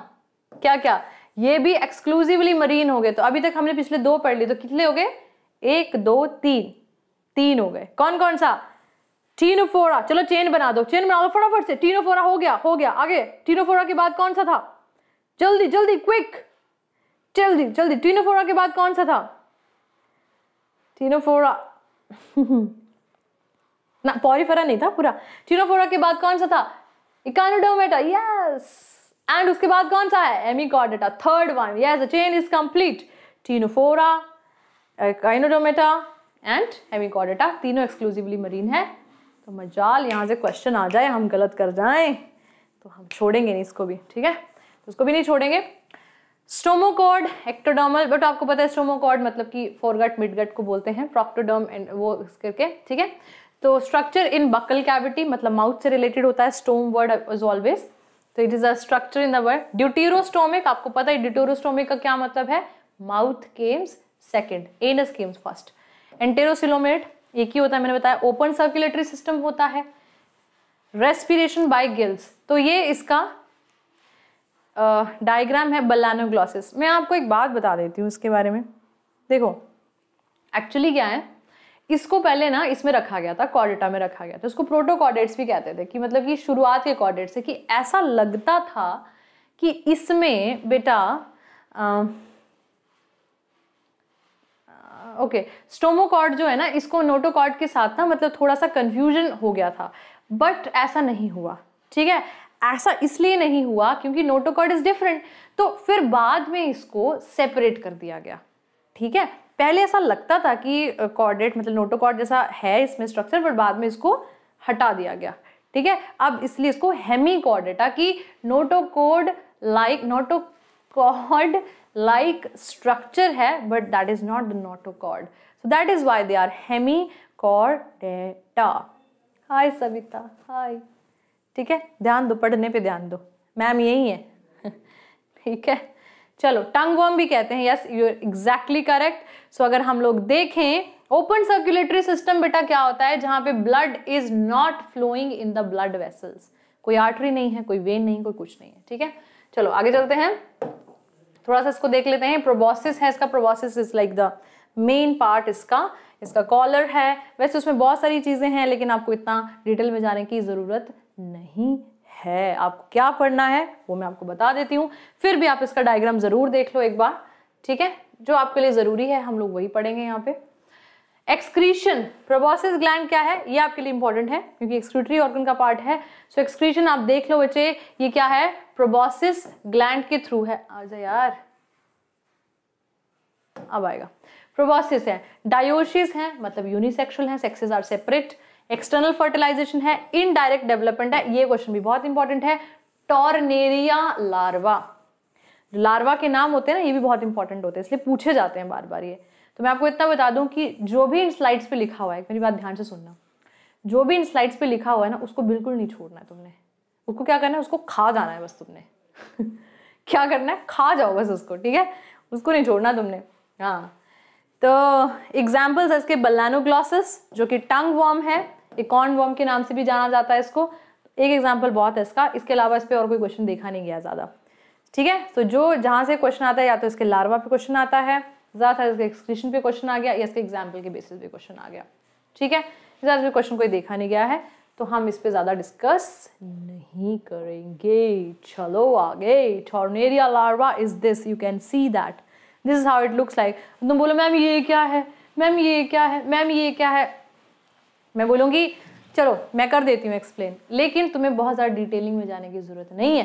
क्या क्या ये भी एक्सक्लूसिवली मरीन हो गए? तो अभी तक हमने पिछले दो पढ़ लिए, तो कितने हो गए? एक दो तीन, तीन हो गए। कौन कौन सा? टीनोफोरा। चलो चेन बना दो, चेन बना दो फटाफट से। टीनोफोरा हो गया, हो गया। आगे टीनोफोरा के बाद कौन सा था? जल्दी जल्दी क्विक, जल्दी जल्दी। टीनोफोरा के बाद कौन सा था? टीनोफोरा ना, पॉरीफेरा नहीं था पूरा। टीनोफोरा के बाद कौन सा था? Echinodermata, yes. एंड उसके बाद कौन सा है? Hemichordata, third one, yes. The chain is complete. Ctenophora, Echinodermata and Hemichordata, तीनों एक्सक्लूसिवली मरीन है। तो मजाल यहाँ से क्वेश्चन आ जाए, हम गलत कर जाएं तो हम छोड़ेंगे नहीं इसको भी, ठीक है, तो उसको भी नहीं छोड़ेंगे। स्टोमोकॉर्ड एक्टोडर्मल, बट आपको पता है स्टोमोकॉर्ड मतलब कि फोरगट मिडगट को बोलते हैं, प्रॉक्टोडर्म एंड वो करके, ठीक है। तो स्ट्रक्चर इन बकल कैविटी मतलब माउथ से रिलेटेड होता है, स्टोम वर्ड इज ऑलवेज, तो it is a structure in the word. Deuterostomic, आपको पता है ड्यूटेरोस्टोमिक का क्या मतलब है, mouth comes second, anus comes first. Enterocoelomate, ये क्या होता है मैंने बताया, ओपन सर्कुलेटरी सिस्टम होता है। रेस्पिरेशन बाय गिल्स, तो ये इसका डायग्राम है बलानोग्लॉसिस। मैं आपको एक बात बता देती हूँ इसके बारे में, देखो एक्चुअली क्या है, इसको पहले ना इसमें रखा गया था, कॉर्डेटा में रखा गया था, इसको प्रोटोकॉर्डेट्स भी कहते थे, कि मतलब कि शुरुआत के कॉर्डेट्स है, कि ऐसा लगता था कि इसमें बेटा ओके स्टोमोकॉर्ड जो है ना इसको नोटोकॉर्ड के साथ ना मतलब थोड़ा सा कन्फ्यूजन हो गया था, बट ऐसा नहीं हुआ, ठीक है। ऐसा इसलिए नहीं हुआ क्योंकि नोटोकॉर्ड इज डिफरेंट, तो फिर बाद में इसको सेपरेट कर दिया गया, ठीक है। पहले ऐसा लगता था कि कॉर्डेट मतलब नोटोकॉर्ड जैसा है इसमें स्ट्रक्चर, बट बाद में इसको हटा दिया गया, ठीक है। अब इसलिए इसको हेमीकॉर्डेटा की नोटोकॉर्ड लाइक स्ट्रक्चर है, but that is not the notochord, so that is why they are Hemichordata. Hi Savita, hi, ठीक है, ध्यान दो, पढ़ने पे ध्यान दो, मैम यही है, ठीक है। चलो टंगवर्म भी कहते हैं, yes you are exactly correct. So अगर हम लोग देखें ओपन सर्कुलेटरी सिस्टम बेटा क्या होता है, जहां पे blood is not flowing in the blood vessels, कोई आर्टरी नहीं है, कोई वेन नहीं, कोई कुछ नहीं है, ठीक है। चलो आगे चलते हैं, थोड़ा सा इसको देख लेते हैं। प्रोबोसिस है इसका, proboscis is like the main part, इसका कॉलर है। वैसे उसमें बहुत सारी चीजें हैं, लेकिन आपको इतना डिटेल में जाने की जरूरत नहीं है, आपको क्या पढ़ना है वो मैं आपको बता देती हूँ, फिर भी आप इसका डायग्राम जरूर देख लो एक बार, ठीक है, जो आपके लिए जरूरी है हम लोग वही पढ़ेंगे यहाँ पे। एक्सक्रीशन, प्रोबोसिस ग्लैंड क्या है, ये आपके लिए इंपॉर्टेंट है क्योंकि एक्सक्रीटरी ऑर्गन का पार्ट है। सो एक्सक्रीशन आप देख लो बच्चे, ये क्या है, प्रोबोसिस ग्लैंड के थ्रू है। आजा यार, अब आएगा। प्रोबोसिस है, डायोशिस है मतलब यूनिसेक्सुअल है, sexes are separate, external fertilization है, इनडायरेक्ट डेवलपमेंट है, ये क्वेश्चन भी बहुत इंपॉर्टेंट है। टॉर्नेरिया लार्वा, लार्वा के नाम होते हैं ना, ये भी बहुत इंपॉर्टेंट होते हैं, इसलिए पूछे जाते हैं बार बार ये। तो मैं आपको इतना बता दूं कि जो भी इन स्लाइड्स पे लिखा हुआ है, मेरी बात ध्यान से सुनना, जो भी इन स्लाइड्स पे लिखा हुआ है ना उसको बिल्कुल नहीं छोड़ना है तुमने, उसको क्या करना है, उसको खा जाना है बस तुमने क्या करना है, खा जाओ बस उसको, ठीक है, उसको नहीं छोड़ना तुमने। हाँ, तो एग्जाम्पल्स है इसके बल्लानोग्लॉसिस जो कि टंग वर्म है, एकॉर्न वर्म के नाम से भी जाना जाता है इसको, एक एग्जाम्पल बहुत है इसका, इसके अलावा इस पर और कोई क्वेश्चन देखा नहीं गया ज़्यादा, ठीक है। तो जो जहाँ से क्वेश्चन आता है, या तो इसके लार्वा पे क्वेश्चन आता है ज़्यादातर, इसके एक्सक्रीशन पे क्वेश्चन आ गया, या इसके एग्जाम्पल के बेसिस पे क्वेश्चन आ गया, ठीक है। ज़्यादा क्वेश्चन कोई देखा नहीं गया है तो हम इस पर ज़्यादा डिस्कस नहीं करेंगे। चलो आगे, tornaria larva is this, you can see that this is how it looks like. तुम बोलो मैम ये क्या है, मैम ये क्या है, मैम ये क्या है, मैं बोलूँगी चलो मैं कर देती हूँ एक्सप्लेन, लेकिन तुम्हें बहुत ज़्यादा डिटेलिंग में जाने की ज़रूरत नहीं है,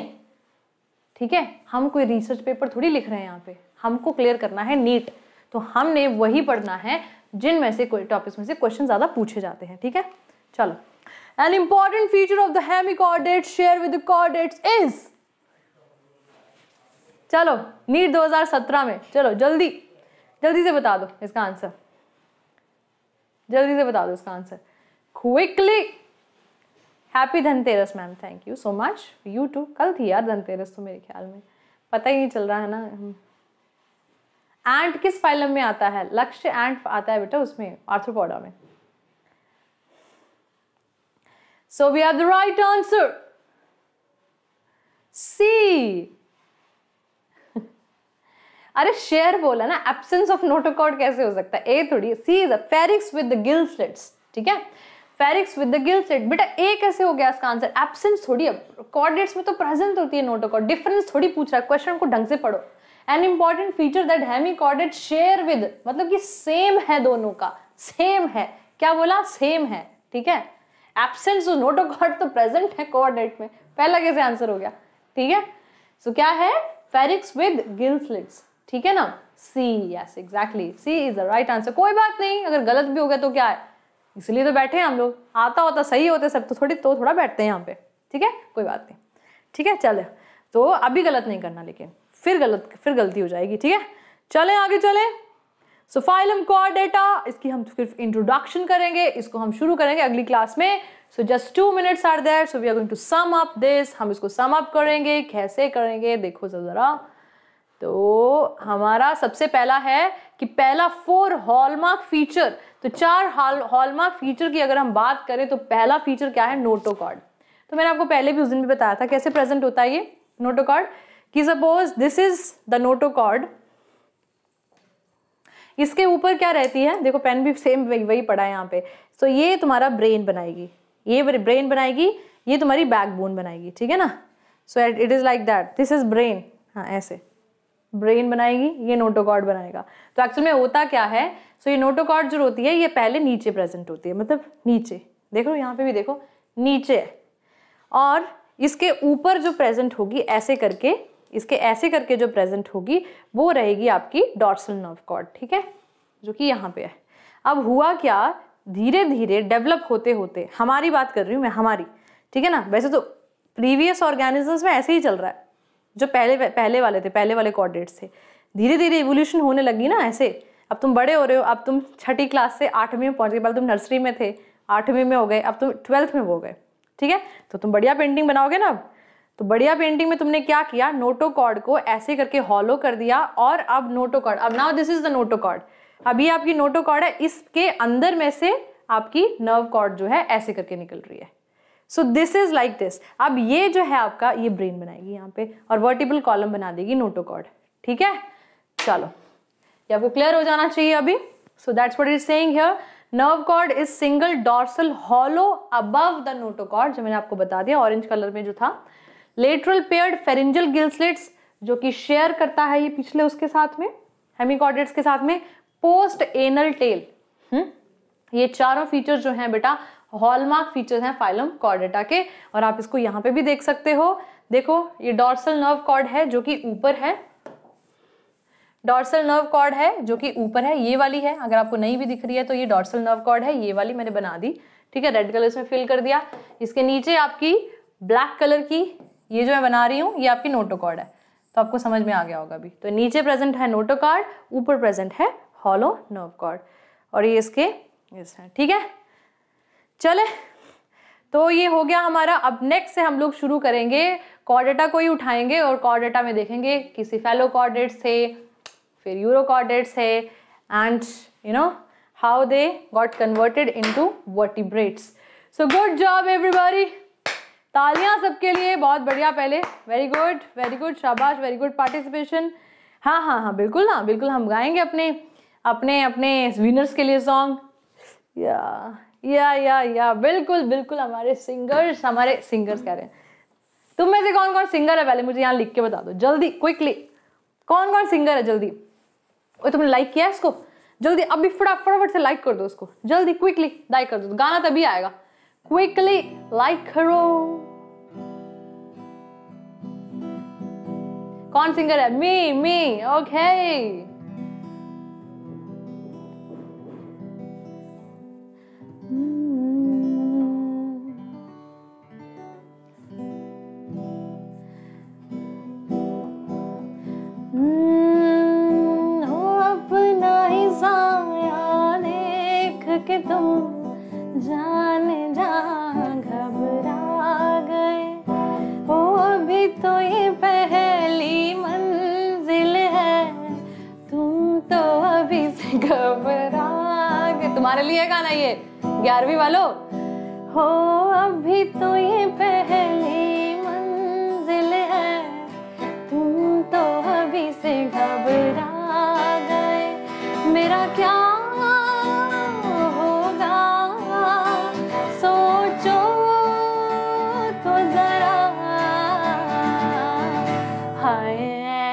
ठीक है। हम कोई रिसर्च पेपर थोड़ी लिख रहे हैं यहाँ पे, हमको क्लियर करना है नीट, तो हमने वही पढ़ना है जिनमें से कोई टॉपिक्स में से क्वेश्चन ज़्यादा पूछे जाते हैं, ठीक है। चलो, an important feature of the hemichordate share with the chordates is, चलो नीट 2017 में, चलो जल्दी जल्दी से बता दो इसका आंसर, जल्दी से बता दो इसका answer quickly. Happy Dhanteras ma'am, thank you so much, you too. कल थी यार धनतेरस तो, मेरे ख्याल में पता ही नहीं चल रहा है ना। एंट किस फाइलम में आता है, लक्ष्य एंट आता है बेटा उसमें, आर्थ्रोपोडा में। So we have the right answer C. अरे शेयर बोला ना, एब्सेंस ऑफ नोटोकॉर्ड कैसे हो सकता है, ए थोड़ी। C is a pharynx with the gill slits, ठीक है, pharynx with the gill slit बेटा, ए कैसे हो गया इसका आंसर, एब्सेंस थोड़ी है, कॉर्डेट्स में तो प्रेजेंट होती है नोटोकॉर्ड, डिफरेंस थोड़ी पूछ रहा है, क्वेश्चन को ढंग से पढ़ो। An important feature that hemichordate share with, मतलब कि सेम है, दोनों का सेम है, क्या बोला, सेम है, ठीक है। एब्सेंस नोटोकॉर्ड तो प्रेजेंट है कॉर्डेट में, पहला कैसे आंसर हो गया, ठीक है। सो क्या है, फेरिक्स विद गिल स्लिट्स, ठीक है ना, C, yes exactly, C is the right answer. कोई बात नहीं अगर गलत भी हो गया तो क्या है, इसलिए तो बैठे हैं हम लोग, आता होता सही होते सब तो थोड़ी, तो थोड़ा बैठते हैं यहाँ पे, ठीक है, कोई बात नहीं, ठीक है। चले तो अभी गलत नहीं करना, लेकिन फिर गलती हो जाएगी, ठीक है। चलें आगे चलें। सो फाइलम कॉर्डेटा, इसकी हम सिर्फ इंट्रोडक्शन करेंगे, इसको हम शुरू करेंगे अगली क्लास में. So just 2 minutes are there, so we are going to sum up this. हम इसको सम अप करेंगे, कैसे करेंगे देखो जरा. तो हमारा सबसे पहला है कि पहला 4 हॉलमार्क फीचर, तो 4 हॉलमार्क फीचर की अगर हम बात करें तो पहला फीचर क्या है, नोटोकॉर्ड. तो मैंने आपको पहले भी उस दिन भी बताया था कैसे प्रेजेंट होता है ये नोटोकॉर्ड, कि suppose this is the notochord, इसके ऊपर क्या रहती है, देखो पेन भी सेम वही पड़ा है यहाँ पे. सो ये तुम्हारा ब्रेन बनाएगी, ये ब्रेन बनाएगी, ये तुम्हारी बैकबोन बनाएगी, ठीक है ना. So it is like that, this is brain, हाँ ऐसे ब्रेन बनाएगी, ये नोटोकॉर्ड बनाएगा. तो एक्चुअल में होता क्या है, सो ये नोटोकॉर्ड जो होती है ये पहले नीचे प्रेजेंट होती है, मतलब नीचे देखो यहाँ पे भी देखो नीचे, और इसके ऊपर जो प्रेजेंट होगी ऐसे करके, इसके ऐसे करके जो प्रेजेंट होगी वो रहेगी आपकी डॉर्सल नर्व कॉर्ड, ठीक है, जो कि यहाँ पे है. अब हुआ क्या, धीरे धीरे डेवलप होते होते, हमारी बात कर रही हूँ मैं, हमारी, ठीक है ना. वैसे तो प्रीवियस ऑर्गेनिजम्स में ऐसे ही चल रहा है जो पहले वाले थे, पहले वाले कॉर्डेट्स थे, धीरे धीरे इवोल्यूशन होने लगी ना ऐसे. अब तुम बड़े हो रहे हो, अब तुम 6ठी क्लास से 8वीं में पहुँच गए, पहले तुम नर्सरी में थे, 8वीं में हो गए, अब तुम 12th में हो गए, ठीक है. तो तुम बढ़िया पेंटिंग बनाओगे ना, अब तो बढ़िया पेंटिंग में तुमने क्या किया, नोटोकॉर्ड को ऐसे करके हॉलो कर दिया, और अब नोटोकॉर्ड, अब now this is the notochord, अब ये आपकी नोटोकॉर्ड है, इसके अंदर में से आपकी नर्व कॉर्ड जो है ऐसे करके निकल रही है. So this is like this. अब ये जो है आपका ये ब्रेन बनाएगी यहाँ पे, और वर्टिब्रल कॉलम बना देगी नोटोकॉर्ड, ठीक है. चलो ये आपको क्लियर हो जाना चाहिए अभी. So that's what it is saying here, nerve cord is single dorsal hollow above the notochord, जो मैंने आपको बता दिया ऑरेंज कलर में जो था. लेटरल पेयर्ड फेरिंजल गिल्सलेट्स, जो कि शेयर करता है ये पिछले उसके साथ में, हेमिकॉर्डेट्स के साथ में. पोस्ट एनल टेल, ये चारों फीचर जो हैं बेटा हॉलमार्क फीचर्स हैं फाइलम कॉर्डेटा के, और आप इसको यहाँ पे भी देख सकते हो. देखो ये डॉर्सल नर्व कॉर्ड है जो कि ऊपर है, डॉर्सल नर्व कॉर्ड है जो कि ऊपर है, ये वाली है, अगर आपको नहीं भी दिख रही है तो ये डॉर्सल नर्व कॉर्ड है, ये वाली मैंने बना दी, ठीक है, रेड कलर से फिल कर दिया. इसके नीचे आपकी ब्लैक कलर की ये जो मैं बना रही हूँ ये आपकी नोटोकॉर्ड है, तो आपको समझ में आ गया होगा अभी. तो नीचे प्रेजेंट है नोटोकॉर्ड, ऊपर प्रेजेंट है हॉलो नर्व कॉर्ड, और ये इसके है, ठीक है. चले तो ये हो गया हमारा. अब नेक्स्ट से हम लोग शुरू करेंगे, कॉर्डेटा को ही उठाएंगे, और कॉर्डेटा में देखेंगे कि सिफेलो कॉर्डेट्स है, फिर यूरो कॉर्डेट्स है, and you know how they got converted into vertebrates. So good job everybody, तालियां सबके लिए, बहुत बढ़िया. पहले वेरी गुड शाबाश, वेरी गुड पार्टिसिपेशन. हाँ हाँ हाँ बिल्कुल ना, बिल्कुल हम गाएंगे अपने अपने अपने विनर्स के लिए सॉन्ग. या या या या बिल्कुल बिल्कुल, हमारे सिंगर्स कह रहे हैं. तुम में से कौन कौन सिंगर है पहले मुझे यहाँ लिख के बता दो जल्दी, क्विकली कौन कौन सिंगर है जल्दी. और तुमने लाइक किया है इसको, जल्दी अभी फटाफट से लाइक कर दो इसको, जल्दी क्विकली लाइक कर दो, गाना तभी आएगा. क्विकली लाइक करो. कौन सिंगर है? Me okay. अपना ही साया देख के तुम जाने जा घबरा गए. ओ अभी तो ये पहली मंजिल है, तुम तो अभी से घबरा गए. तुम्हारे लिए गाना ये 11वीं वालों. हो अभी तो ये पहली मंजिल है, तुम तो अभी से घबरा गए. मेरा क्या होगा सोचो तो जरा, हाय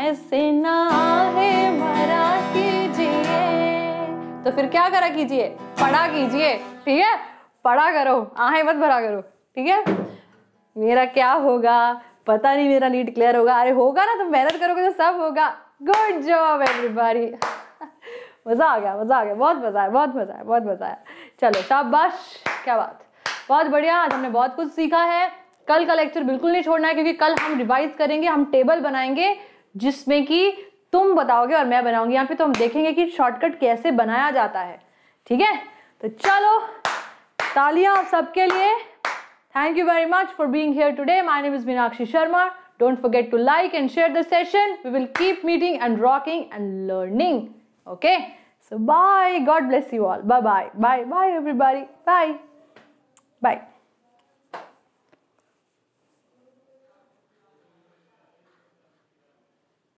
ऐसे ना है मरा कीजिए. तो फिर क्या करा कीजिए, पढ़ा कीजिए, ठीक है, पढ़ा करो, आहें मत भरा करो, ठीक है. मेरा क्या होगा, पता नहीं मेरा नीट क्लियर होगा. अरे होगा ना, तुम मेहनत करोगे तो सब होगा. Good job everybody. मज़ा आ गया, मज़ा आ गया, बहुत मज़ा आया, बहुत मज़ा आया, बहुत मज़ा आया. चलो शाबाश, क्या बात, बहुत बढ़िया. आज हमने बहुत कुछ सीखा है. कल का लेक्चर बिल्कुल नहीं छोड़ना है, क्योंकि कल हम रिवाइज करेंगे, हम टेबल बनाएंगे जिसमें कि तुम बताओगे और मैं बनाऊंगी। यहाँ पे तो हम देखेंगे कि शॉर्टकट कैसे बनाया जाता है। ठीक है, तो चलो तालियां आप सबके लिए। Thank you very much for being here today. My name is Meenakshi Sharma. Don't forget to like and share the session. We will keep meeting and rocking and learning. Okay? So bye. God bless you all. Bye bye. Bye bye everybody. Bye. Bye.